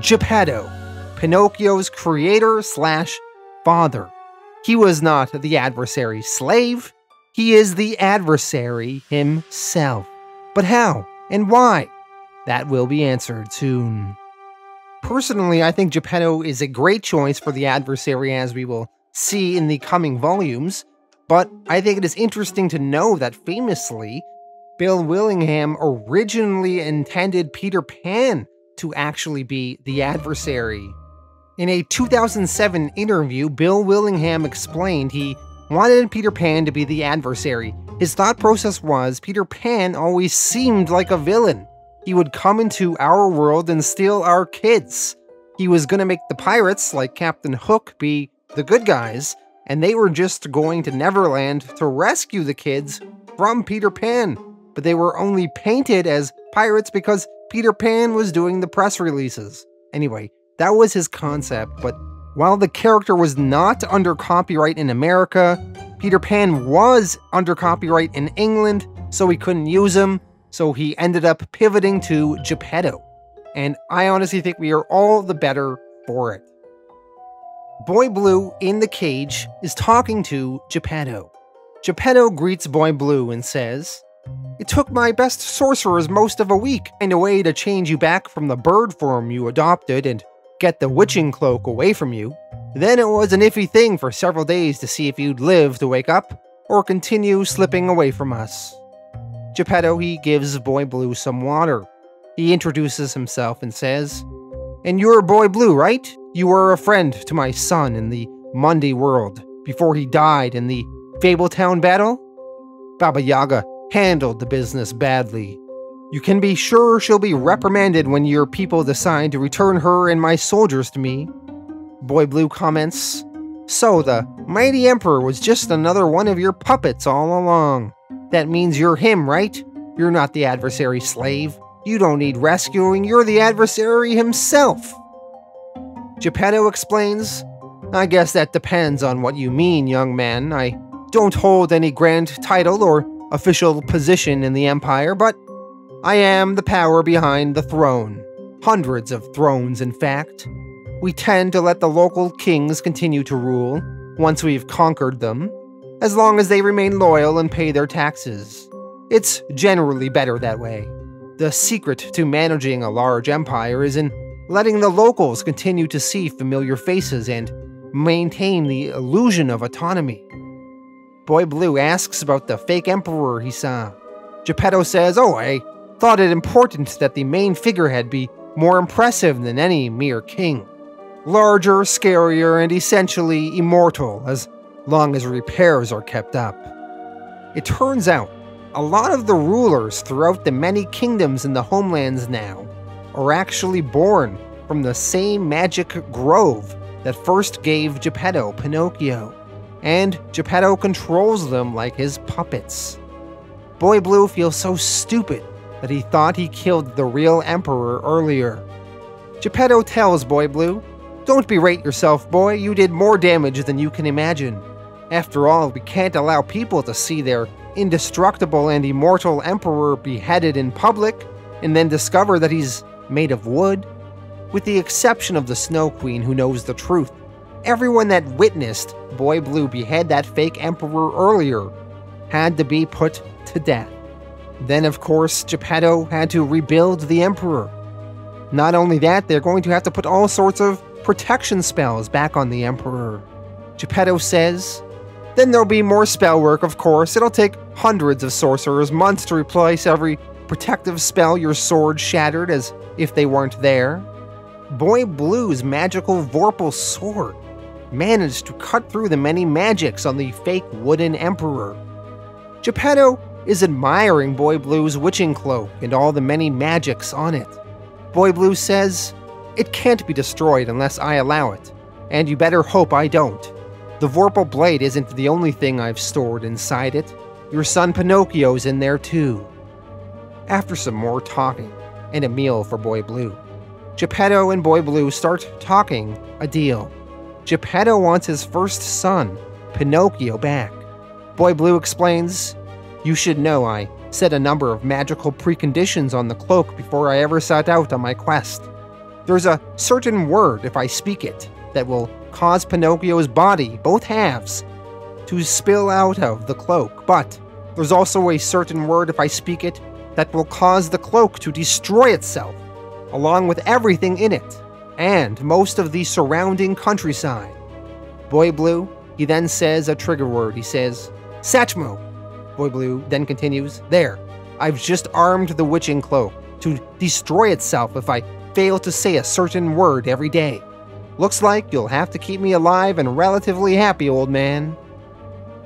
Geppetto, Pinocchio's creator/father. He was not the adversary's slave, he is the adversary himself. But how and why? That will be answered soon. Personally, I think Geppetto is a great choice for the adversary, as we will see in the coming volumes, but I think it is interesting to know that famously, Bill Willingham originally intended Peter Pan to actually be the adversary. In a 2007 interview, Bill Willingham explained he wanted Peter Pan to be the adversary. His thought process was, Peter Pan always seemed like a villain. He would come into our world and steal our kids. He was going to make the pirates, like Captain Hook, be the good guys, and they were just going to Neverland to rescue the kids from Peter Pan. But they were only painted as pirates because Peter Pan was doing the press releases. Anyway, that was his concept, but while the character was not under copyright in America, Peter Pan was under copyright in England, so he couldn't use him, so he ended up pivoting to Geppetto. And I honestly think we are all the better for it. Boy Blue, in the cage, is talking to Geppetto. Geppetto greets Boy Blue and says, "It took my best sorcerers most of a week and a way to change you back from the bird form you adopted and get the witching cloak away from you. Then it was an iffy thing for several days to see if you'd live to wake up or continue slipping away from us." Geppetto, he gives Boy Blue some water. He introduces himself and says, "And you're Boy Blue, right? You were a friend to my son in the Monday world before he died in the Fabletown battle? Baba Yaga handled the business badly. You can be sure she'll be reprimanded when your people decide to return her and my soldiers to me." Boy Blue comments, "So the mighty emperor was just another one of your puppets all along. That means you're him, right? You're not the adversary slave. You don't need rescuing, you're the adversary himself." Geppetto explains, "I guess that depends on what you mean, young man. I don't hold any grand title or official position in the empire, but I am the power behind the throne. Hundreds of thrones, in fact. We tend to let the local kings continue to rule once we've conquered them, as long as they remain loyal and pay their taxes. It's generally better that way. The secret to managing a large empire is in letting the locals continue to see familiar faces and maintain the illusion of autonomy." Boy Blue asks about the fake emperor he saw. Geppetto says, "Oh, I thought it important that the main figurehead be more impressive than any mere king. Larger, scarier, and essentially immortal, as long as repairs are kept up." It turns out, a lot of the rulers throughout the many kingdoms in the homelands now are actually born from the same magic grove that first gave Geppetto Pinocchio, and Geppetto controls them like his puppets. Boy Blue feels so stupid that he thought he killed the real emperor earlier. Geppetto tells Boy Blue, "Don't berate yourself, boy, you did more damage than you can imagine. After all, we can't allow people to see their indestructible and immortal emperor beheaded in public and then discover that he's made of wood." With the exception of the Snow Queen, who knows the truth, everyone that witnessed Boy Blue behead that fake emperor earlier had to be put to death. Then, of course, Geppetto had to rebuild the emperor. Not only that, they're going to have to put all sorts of protection spells back on the emperor. Geppetto says, "Then there'll be more spell work, of course. It'll take hundreds of sorcerers, months to replace every protective spell your sword shattered as if they weren't there." Boy Blue's magical Vorpal Sword managed to cut through the many magics on the fake wooden emperor. Geppetto is admiring Boy Blue's witching cloak and all the many magics on it. Boy Blue says, "It can't be destroyed unless I allow it, and you better hope I don't. The Vorpal blade isn't the only thing I've stored inside it. Your son Pinocchio's in there too." After some more talking and a meal for Boy Blue, Geppetto and Boy Blue start talking a deal. Geppetto wants his first son, Pinocchio, back. Boy Blue explains, "You should know I set a number of magical preconditions on the cloak before I ever set out on my quest. There's a certain word, if I speak it, that will cause Pinocchio's body, both halves, to spill out of the cloak. But there's also a certain word, if I speak it, that will cause the cloak to destroy itself, along with everything in it, and most of the surrounding countryside." Boy Blue, he then says a trigger word. He says, "Satchmo." Boy Blue then continues, "There, I've just armed the witching cloak to destroy itself if I fail to say a certain word every day. Looks like you'll have to keep me alive and relatively happy, old man."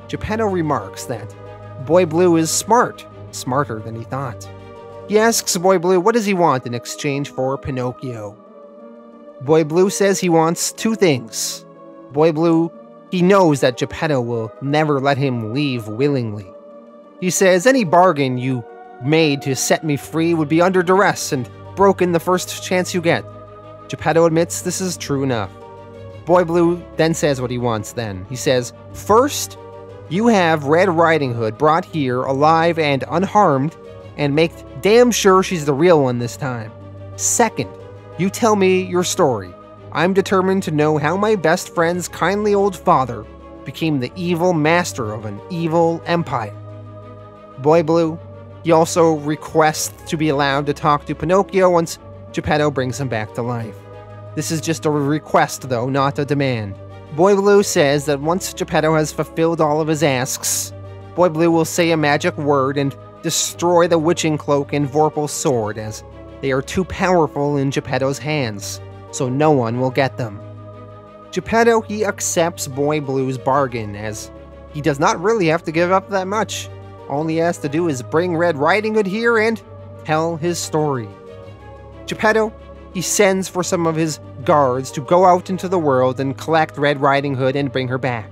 Geppetto remarks that Boy Blue is smart, smarter than he thought. He asks Boy Blue what does he want in exchange for Pinocchio. Boy Blue says he wants two things. Boy Blue, he knows that Geppetto will never let him leave willingly. He says, "Any bargain you made to set me free would be under duress and broken the first chance you get." Geppetto admits this is true enough. Boy Blue then says what he wants then. He says, "First, you have Red Riding Hood brought here alive and unharmed, and make damn sure she's the real one this time. Second, you tell me your story. I'm determined to know how my best friend's kindly old father became the evil master of an evil empire." Boy Blue, he also requests to be allowed to talk to Pinocchio once Geppetto brings him back to life. This is just a request though, not a demand. Boy Blue says that once Geppetto has fulfilled all of his asks, Boy Blue will say a magic word and destroy the witching cloak and Vorpal sword, as they are too powerful in Geppetto's hands, so no one will get them. Geppetto, he accepts Boy Blue's bargain, as he does not really have to give up that much. All he has to do is bring Red Riding Hood here and tell his story. Geppetto, he sends for some of his guards to go out into the world and collect Red Riding Hood and bring her back.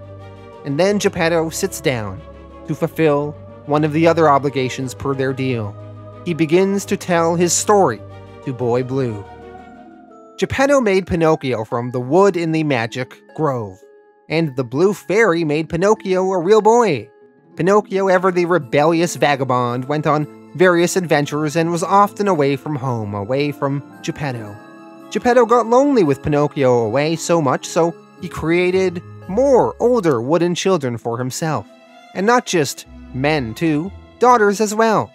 And then Geppetto sits down to fulfill one of the other obligations per their deal. He begins to tell his story to Boy Blue. Geppetto made Pinocchio from the wood in the magic grove, and the Blue Fairy made Pinocchio a real boy. Pinocchio, ever the rebellious vagabond, went on various adventures and was often away from home, away from Geppetto. Geppetto got lonely with Pinocchio away so much, so he created more older wooden children for himself. And not just men too, daughters as well.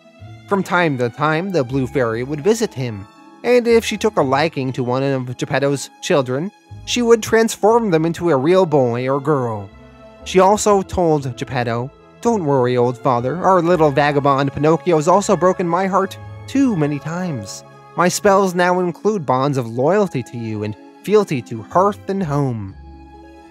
From time to time, the Blue Fairy would visit him, and if she took a liking to one of Geppetto's children, she would transform them into a real boy or girl. She also told Geppetto, "Don't worry, old father, our little vagabond Pinocchio has also broken my heart too many times. My spells now include bonds of loyalty to you and fealty to hearth and home."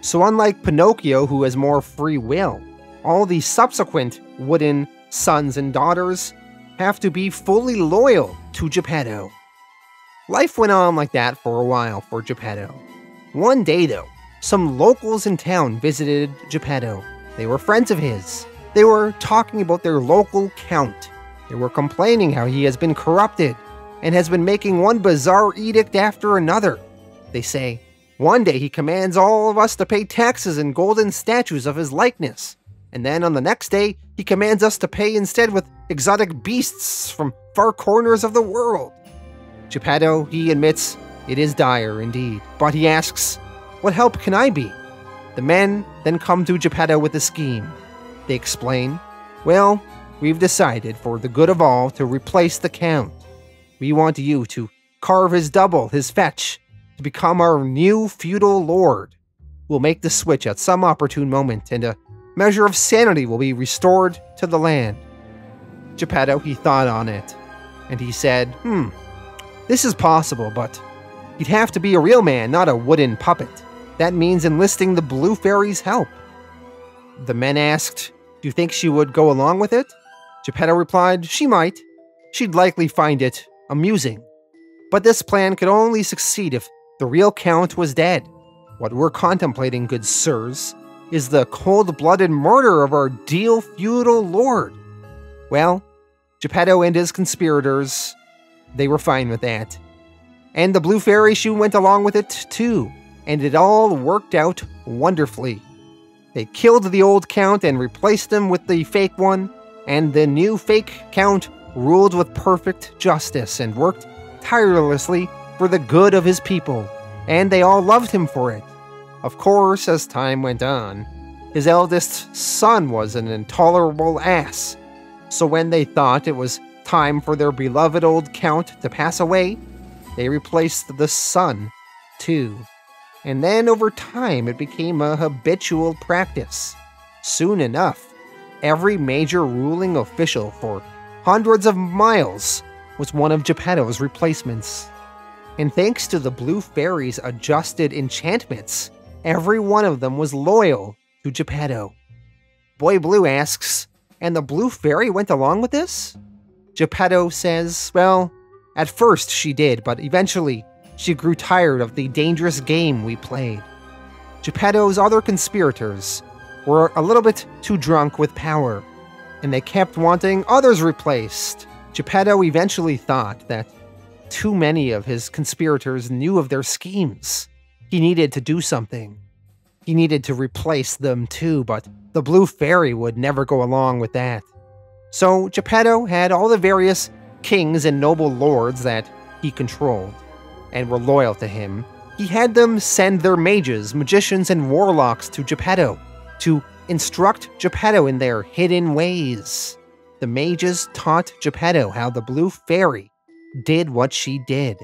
So unlike Pinocchio, who has more free will, all the subsequent wooden sons and daughters have to be fully loyal to Geppetto. Life went on like that for a while for Geppetto. One day though, some locals in town visited Geppetto. They were friends of his. They were talking about their local count. They were complaining how he has been corrupted and has been making one bizarre edict after another. They say, "One day he commands all of us to pay taxes in golden statues of his likeness. And then on the next day, he commands us to pay instead with exotic beasts from far corners of the world." Geppetto, he admits it is dire indeed, but he asks, "What help can I be?" The men then come to Geppetto with a scheme. They explain, "Well, we've decided for the good of all to replace the count. We want you to carve his double, his fetch, to become our new feudal lord. We'll make the switch at some opportune moment, and a measure of sanity will be restored to the land." Geppetto, he thought on it, and he said, "This is possible, but he'd have to be a real man, not a wooden puppet. That means enlisting the Blue Fairy's help. The men asked, "Do you think she would go along with it?" Geppetto replied, "She might. She'd likely find it amusing." But this plan could only succeed if the real Count was dead. What we're contemplating, good sirs, is the cold-blooded murder of our dear feudal lord. Well, Geppetto and his conspirators, they were fine with that. And the Blue Fairy, she went along with it too, and it all worked out wonderfully. They killed the old Count and replaced him with the fake one, and the new fake Count ruled with perfect justice and worked tirelessly for the good of his people, and they all loved him for it. Of course, as time went on, his eldest son was an intolerable ass, so when they thought it was time for their beloved old Count to pass away, they replaced the son, too. And then over time, it became a habitual practice. Soon enough, every major ruling official for hundreds of miles was one of Geppetto's replacements. And thanks to the Blue Fairy's adjusted enchantments, every one of them was loyal to Geppetto. Boy Blue asks, "And the Blue Fairy went along with this?" Geppetto says, "Well, at first she did, but eventually she grew tired of the dangerous game we played." Geppetto's other conspirators were a little bit too drunk with power, and they kept wanting others replaced. Geppetto eventually thought that too many of his conspirators knew of their schemes. He needed to do something. He needed to replace them too, but the Blue Fairy would never go along with that. So Geppetto had all the various kings and noble lords that he controlled and were loyal to him. He had them send their mages, magicians, and warlocks to Geppetto to instruct Geppetto in their hidden ways. The mages taught Geppetto how the Blue Fairy did what she did,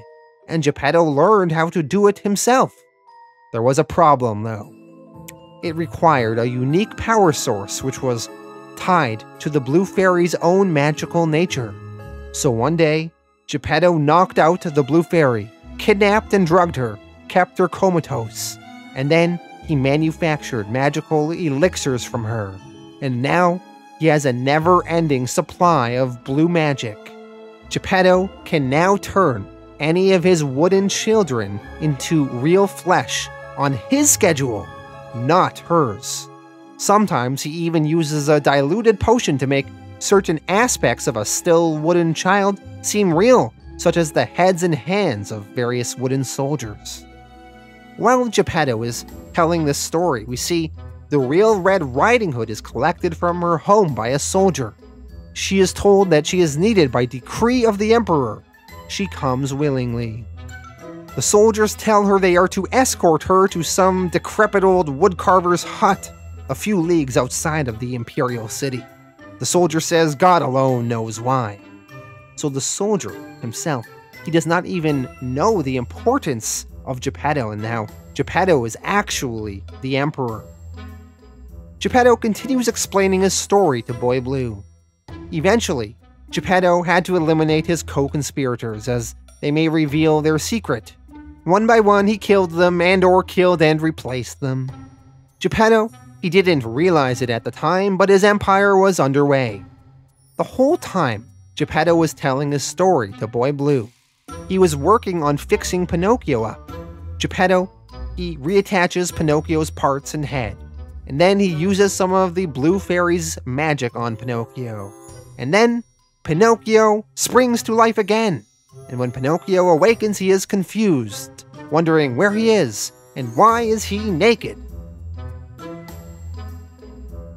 and Geppetto learned how to do it himself. There was a problem, though. It required a unique power source which was tied to the Blue Fairy's own magical nature. So one day, Geppetto knocked out the Blue Fairy, kidnapped and drugged her, kept her comatose, and then he manufactured magical elixirs from her, and now he has a never-ending supply of blue magic. Geppetto can now turn any of his wooden children into real flesh on his schedule, not hers. Sometimes he even uses a diluted potion to make certain aspects of a still wooden child seem real, such as the heads and hands of various wooden soldiers. While Geppetto is telling this story, we see the real Red Riding Hood is collected from her home by a soldier. She is told that she is needed by decree of the Emperor. She comes willingly. The soldiers tell her they are to escort her to some decrepit old woodcarver's hut a few leagues outside of the Imperial City. The soldier says God alone knows why. So the soldier himself, he does not even know the importance of Geppetto and how Geppetto is actually the Emperor. Geppetto continues explaining his story to Boy Blue. Eventually, Geppetto had to eliminate his co-conspirators, as they may reveal their secret. One by one, he killed them and/or killed and replaced them. Geppetto, he didn't realize it at the time, but his empire was underway. The whole time, Geppetto was telling his story to Boy Blue. He was working on fixing Pinocchio up. Geppetto, he reattaches Pinocchio's parts and head, and then he uses some of the Blue Fairy's magic on Pinocchio. And then, Pinocchio springs to life again. And when Pinocchio awakens, he is confused, wondering where he is and why is he naked.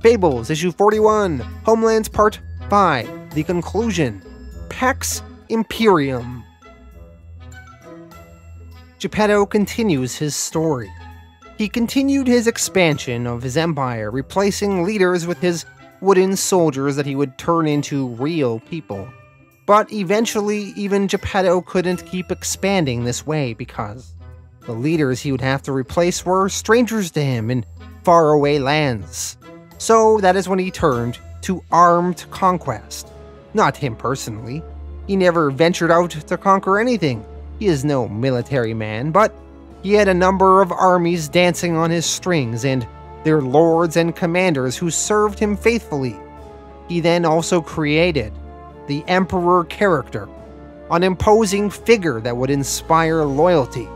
Fables, issue 41, Homelands, part 5, The Conclusion, Pax Imperium. Geppetto continues his story. He continued his expansion of his empire, replacing leaders with his wooden soldiers that he would turn into real people. But eventually, even Geppetto couldn't keep expanding this way because the leaders he would have to replace were strangers to him in faraway lands. So that is when he turned to armed conquest. Not him personally. He never ventured out to conquer anything. He is no military man, but He had a number of armies dancing on his strings, and their lords and commanders who served him faithfully. He then also created the Emperor character, an imposing figure that would inspire loyalty.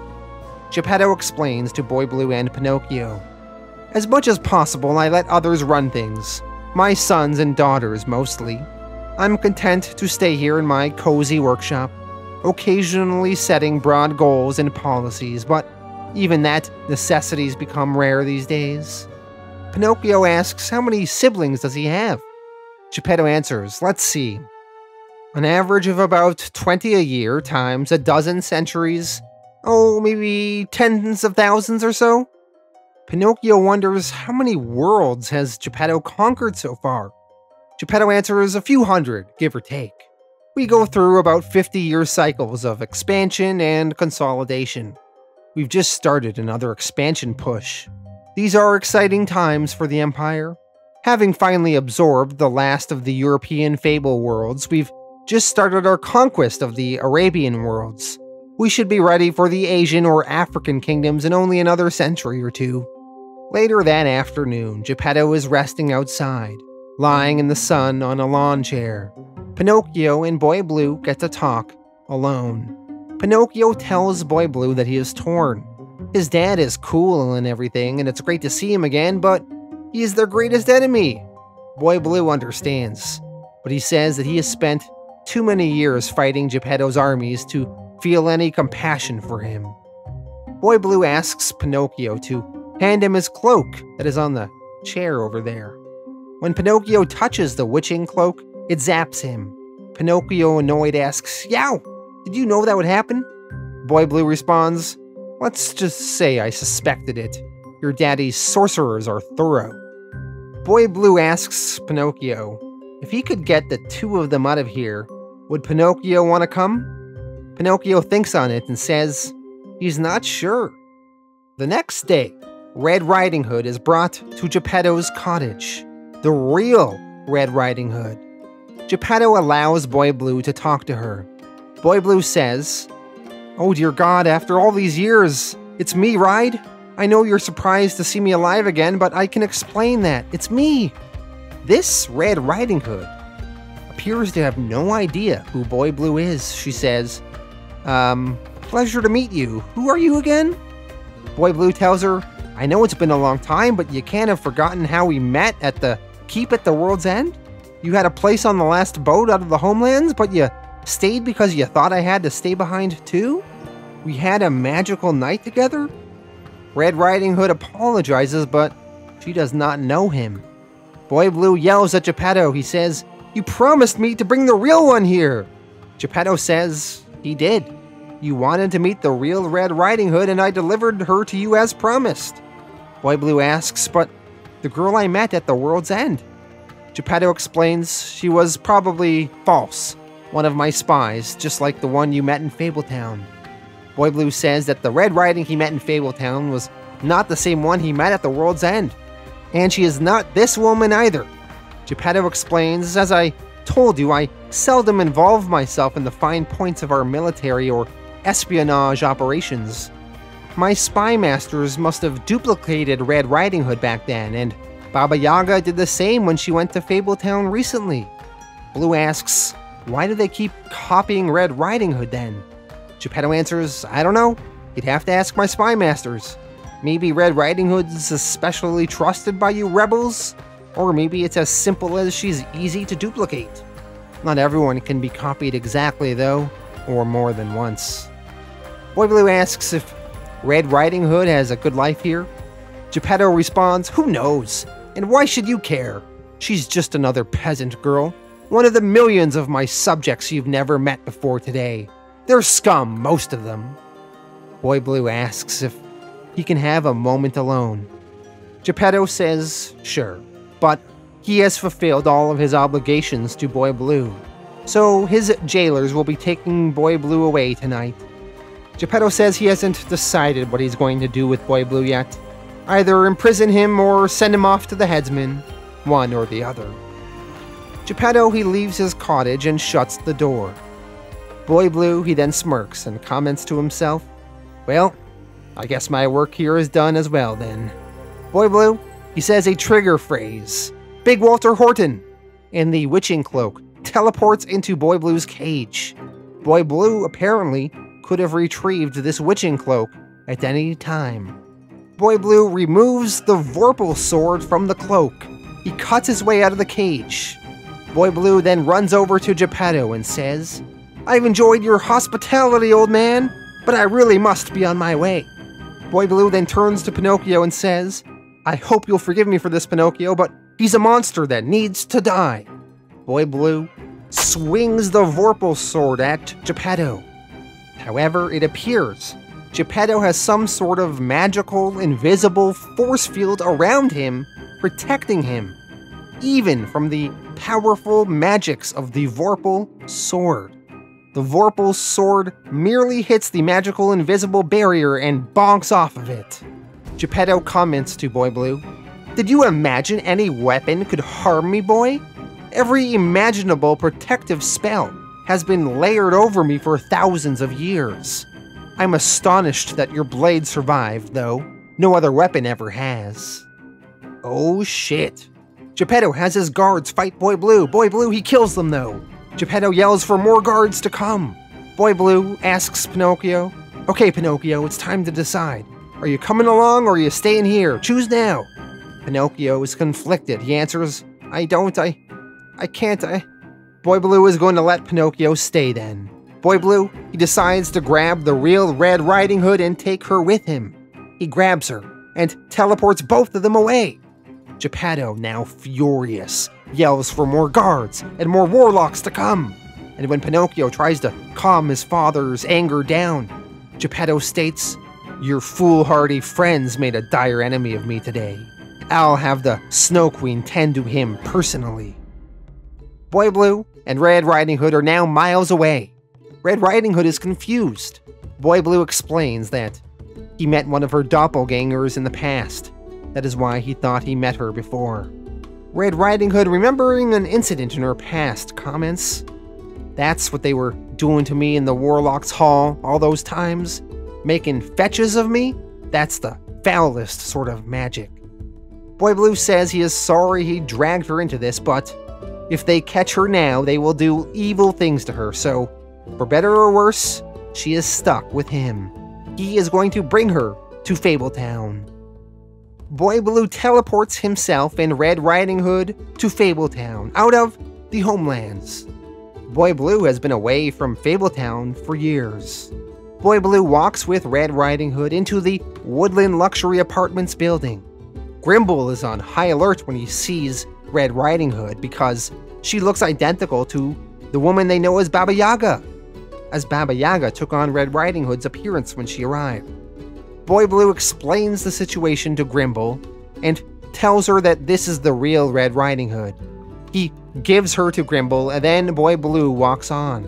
Geppetto explains to Boy Blue and Pinocchio, "As much as possible, I let others run things, my sons and daughters mostly. I'm content to stay here in my cozy workshop, occasionally setting broad goals and policies, but even that necessities become rare these days." Pinocchio asks, how many siblings does he have? Geppetto answers, let's see. An average of about 20 a year times a dozen centuries. Oh, maybe tens of thousands or so? Pinocchio wonders, how many worlds has Geppetto conquered so far? Geppetto answers, a few hundred, give or take. We go through about 50-year cycles of expansion and consolidation. We've just started another expansion push. These are exciting times for the Empire. Having finally absorbed the last of the European fable worlds, we've just started our conquest of the Arabian worlds. We should be ready for the Asian or African kingdoms in only another century or two. Later that afternoon, Geppetto is resting outside, lying in the sun on a lawn chair. Pinocchio and Boy Blue get to talk, alone. Pinocchio tells Boy Blue that he is torn. His dad is cool and everything, and it's great to see him again, but he is their greatest enemy. Boy Blue understands, but he says that he has spent too many years fighting Geppetto's armies to feel any compassion for him. Boy Blue asks Pinocchio to hand him his cloak that is on the chair over there. When Pinocchio touches the witching cloak, it zaps him. Pinocchio, annoyed, asks, "Yow! Did you know that would happen?" Boy Blue responds, "Let's just say I suspected it. Your daddy's sorcerers are thorough." Boy Blue asks Pinocchio if he could get the two of them out of here, would Pinocchio want to come? Pinocchio thinks on it and says he's not sure. The next day, Red Riding Hood is brought to Geppetto's cottage, the real Red Riding Hood. Geppetto allows Boy Blue to talk to her. Boy Blue says, "Oh dear God, after all these years, it's me, Ride? I know you're surprised to see me alive again, but I can explain that. It's me." This Red Riding Hood appears to have no idea who Boy Blue is. She says, "Pleasure to meet you. Who are you again?" Boy Blue tells her, "I know it's been a long time, but you can't have forgotten how we met at the keep at the world's end. You had a place on the last boat out of the homelands, but you stayed because you thought I had to stay behind too? We had a magical night together?" Red Riding Hood apologizes, but she does not know him. Boy Blue yells at Geppetto. He says, "You promised me to bring the real one here." Geppetto says, "He did. You wanted to meet the real Red Riding Hood, and I delivered her to you as promised." Boy Blue asks, "But the girl I met at the world's end?" Geppetto explains, "She was probably false. One of my spies, just like the one you met in Fabletown." Boy Blue says that the Red Riding he met in Fabletown was not the same one he met at the world's end. And she is not this woman either. Geppetto explains, "As I told you, I seldom involve myself in the fine points of our military or espionage operations. My spy masters must have duplicated Red Riding Hood back then, and Baba Yaga did the same when she went to Fabletown recently." Blue asks, "Why do they keep copying Red Riding Hood then?" Geppetto answers, "I don't know. You'd have to ask my spy masters. Maybe Red Riding Hood's especially trusted by you rebels? Or maybe it's as simple as she's easy to duplicate. Not everyone can be copied exactly though, or more than once." Boy Blue asks if Red Riding Hood has a good life here. Geppetto responds, "Who knows? And why should you care? She's just another peasant girl. One of the millions of my subjects you've never met before today. They're scum, most of them." Boy Blue asks if he can have a moment alone. Geppetto says, "Sure," but he has fulfilled all of his obligations to Boy Blue, so his jailers will be taking Boy Blue away tonight. Geppetto says he hasn't decided what he's going to do with Boy Blue yet. Either imprison him or send him off to the headsman, one or the other. Geppetto, he leaves his cottage and shuts the door. Boy Blue, he then smirks and comments to himself, "Well, I guess my work here is done as well, then. Boy Blue, he says a trigger phrase. Big Walter Horton! And the Witching Cloak teleports into Boy Blue's cage. Boy Blue apparently could have retrieved this Witching Cloak at any time. Boy Blue removes the Vorpal Sword from the cloak. He cuts his way out of the cage. Boy Blue then runs over to Geppetto and says, "I've enjoyed your hospitality, old man, but I really must be on my way." Boy Blue then turns to Pinocchio and says, "I hope you'll forgive me for this, Pinocchio, but he's a monster that needs to die." Boy Blue swings the Vorpal Sword at Geppetto. However, it appears Geppetto has some sort of magical, invisible force field around him, protecting him, even from the powerful magics of the Vorpal Sword. The Vorpal Sword merely hits the magical invisible barrier and bonks off of it. Geppetto comments to Boy Blue, "Did you imagine any weapon could harm me, boy? Every imaginable protective spell has been layered over me for thousands of years. I'm astonished that your blade survived, though. No other weapon ever has." Oh shit. Geppetto has his guards fight Boy Blue. Boy Blue, he kills them though. Geppetto yells for more guards to come. Boy Blue asks Pinocchio, "Okay, Pinocchio, it's time to decide. Are you coming along or are you staying here? Choose now." Pinocchio is conflicted. He answers, I can't. Boy Blue is going to let Pinocchio stay then. Boy Blue, he decides to grab the real Red Riding Hood and take her with him. He grabs her and teleports both of them away. Geppetto, now furious, yells for more guards and more warlocks to come. And when Pinocchio tries to calm his father's anger down, Geppetto states, "Your foolhardy friends made a dire enemy of me today. I'll have the Snow Queen tend to him personally." Boy Blue and Red Riding Hood are now miles away. Red Riding Hood is confused. Boy Blue explains that he met one of her doppelgangers in the past. That is why he thought he met her before. Red Riding Hood, remembering an incident in her past, comments, "That's what they were doing to me in the Warlock's Hall all those times, making fetches of me? That's the foulest sort of magic." Boy Blue says he is sorry he dragged her into this, but if they catch her now, they will do evil things to her, so for better or worse, she is stuck with him. He is going to bring her to Fabletown. Boy Blue teleports himself and Red Riding Hood to Fabletown, out of the homelands. Boy Blue has been away from Fabletown for years. Boy Blue walks with Red Riding Hood into the Woodland Luxury Apartments building. Grimble is on high alert when he sees Red Riding Hood because she looks identical to the woman they know as Baba Yaga, as Baba Yaga took on Red Riding Hood's appearance when she arrived. Boy Blue explains the situation to Grimble and tells her that this is the real Red Riding Hood. He gives her to Grimble and then Boy Blue walks on.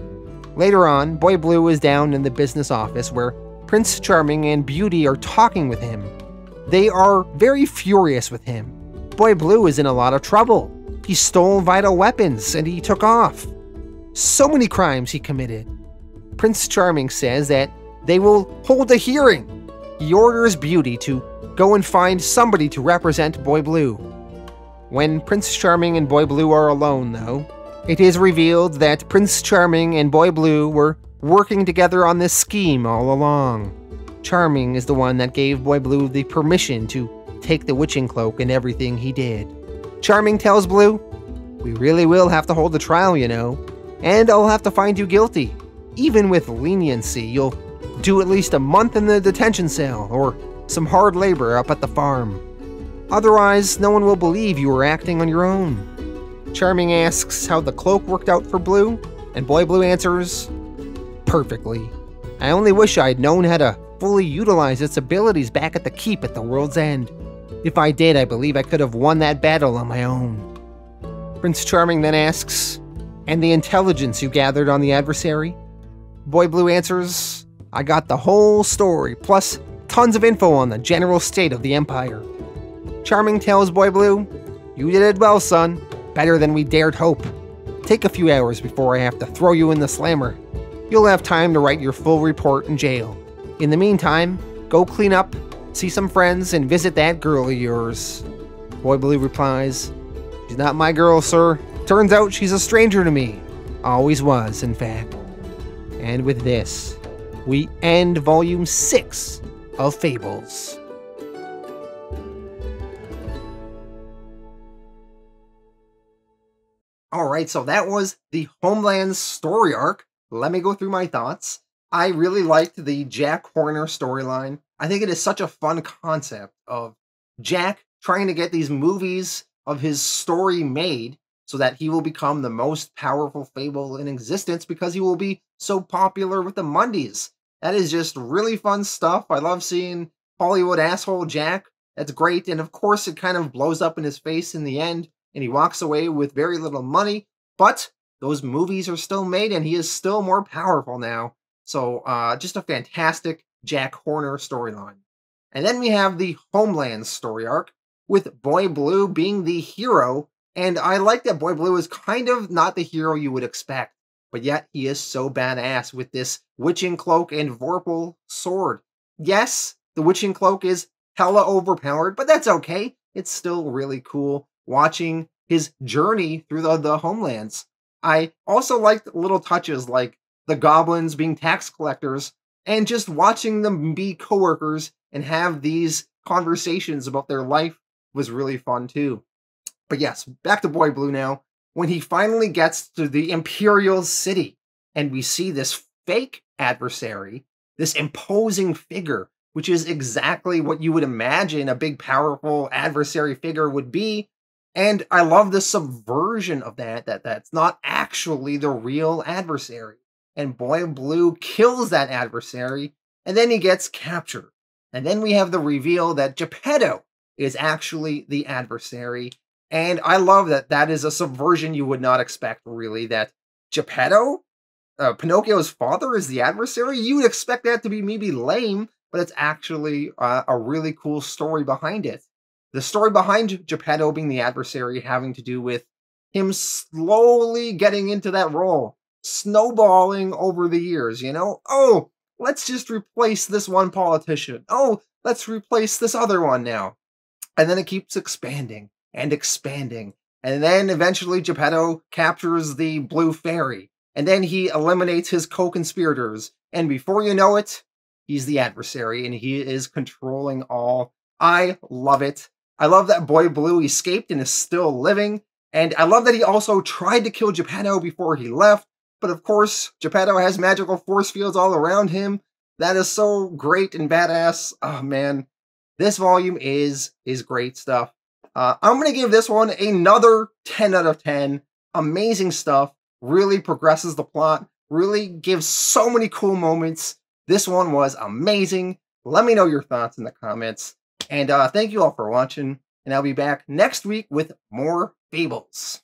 Later on, Boy Blue is down in the business office where Prince Charming and Beauty are talking with him. They are very furious with him. Boy Blue is in a lot of trouble. He stole vital weapons and he took off. So many crimes he committed. Prince Charming says that they will hold a hearing. He orders Beauty to go and find somebody to represent Boy Blue. When Prince Charming and Boy Blue are alone, though, it is revealed that Prince Charming and Boy Blue were working together on this scheme all along. Charming is the one that gave Boy Blue the permission to take the Witching Cloak in everything he did. Charming tells Blue, "We really will have to hold the trial, you know, and I'll have to find you guilty. Even with leniency, you'll do at least a month in the detention cell or some hard labor up at the farm. Otherwise, no one will believe you were acting on your own." Charming asks how the cloak worked out for Blue, and Boy Blue answers, "Perfectly. I only wish I'd known how to fully utilize its abilities back at the keep at the world's end. If I did, I believe I could have won that battle on my own." Prince Charming then asks, "And the intelligence you gathered on the adversary?" Boy Blue answers, "I got the whole story, plus tons of info on the general state of the Empire." Charming tells Boy Blue, "You did it well, son. Better than we dared hope. Take a few hours before I have to throw you in the slammer. You'll have time to write your full report in jail. In the meantime, Go clean up, see some friends, and visit that girl of yours. Boy Blue replies, "She's not my girl, sir. Turns out she's a stranger to me. Always was, in fact." And with this, we end Volume 6 of Fables. Alright, so that was the Homeland story arc. Let me go through my thoughts. I really liked the Jack Horner storyline. I think it is such a fun concept of Jack trying to get these movies of his story made so that he will become the most powerful fable in existence because he will be so popular with the Mundies. That is just really fun stuff. I love seeing Hollywood asshole Jack. That's great. And of course, it kind of blows up in his face in the end, and he walks away with very little money, but those movies are still made, and he is still more powerful now. So, just a fantastic Jack Horner storyline. And then we have the Homeland story arc, with Boy Blue being the hero, and I like that Boy Blue is kind of not the hero you would expect, but yet he is so badass with this Witching Cloak and Vorpal Sword. Yes, the Witching Cloak is hella overpowered, but that's okay. It's still really cool watching his journey through the homelands. I also liked little touches like the goblins being tax collectors and just watching them be co-workers and have these conversations about their life was really fun too. But yes, back to Boy Blue now, when he finally gets to the Imperial City and we see this fake adversary, this imposing figure, which is exactly what you would imagine a big powerful adversary figure would be. And I love the subversion of that's not actually the real adversary. And Boy Blue kills that adversary, and then he gets captured. And then we have the reveal that Geppetto is actually the adversary. And I love that that is a subversion you would not expect, really, that Geppetto, Pinocchio's father, is the adversary. You would expect that to be maybe lame, but it's actually a really cool story behind it. The story behind Geppetto being the adversary having to do with him slowly getting into that role, snowballing over the years, you know? Oh, let's just replace this one politician. Oh, let's replace this other one now. And then it keeps expanding and expanding. And then eventually Geppetto captures the Blue Fairy. And then he eliminates his co-conspirators. And before you know it, he's the adversary and he is controlling all. I love it. I love that Boy Blue escaped and is still living, and I love that he also tried to kill Geppetto before he left, but of course, Geppetto has magical force fields all around him. That is so great and badass. Oh man, this volume is great stuff. I'm going to give this one another 10 out of 10. Amazing stuff. Really progresses the plot. Really gives so many cool moments. This one was amazing. Let me know your thoughts in the comments. And thank you all for watching, and I'll be back next week with more Fables.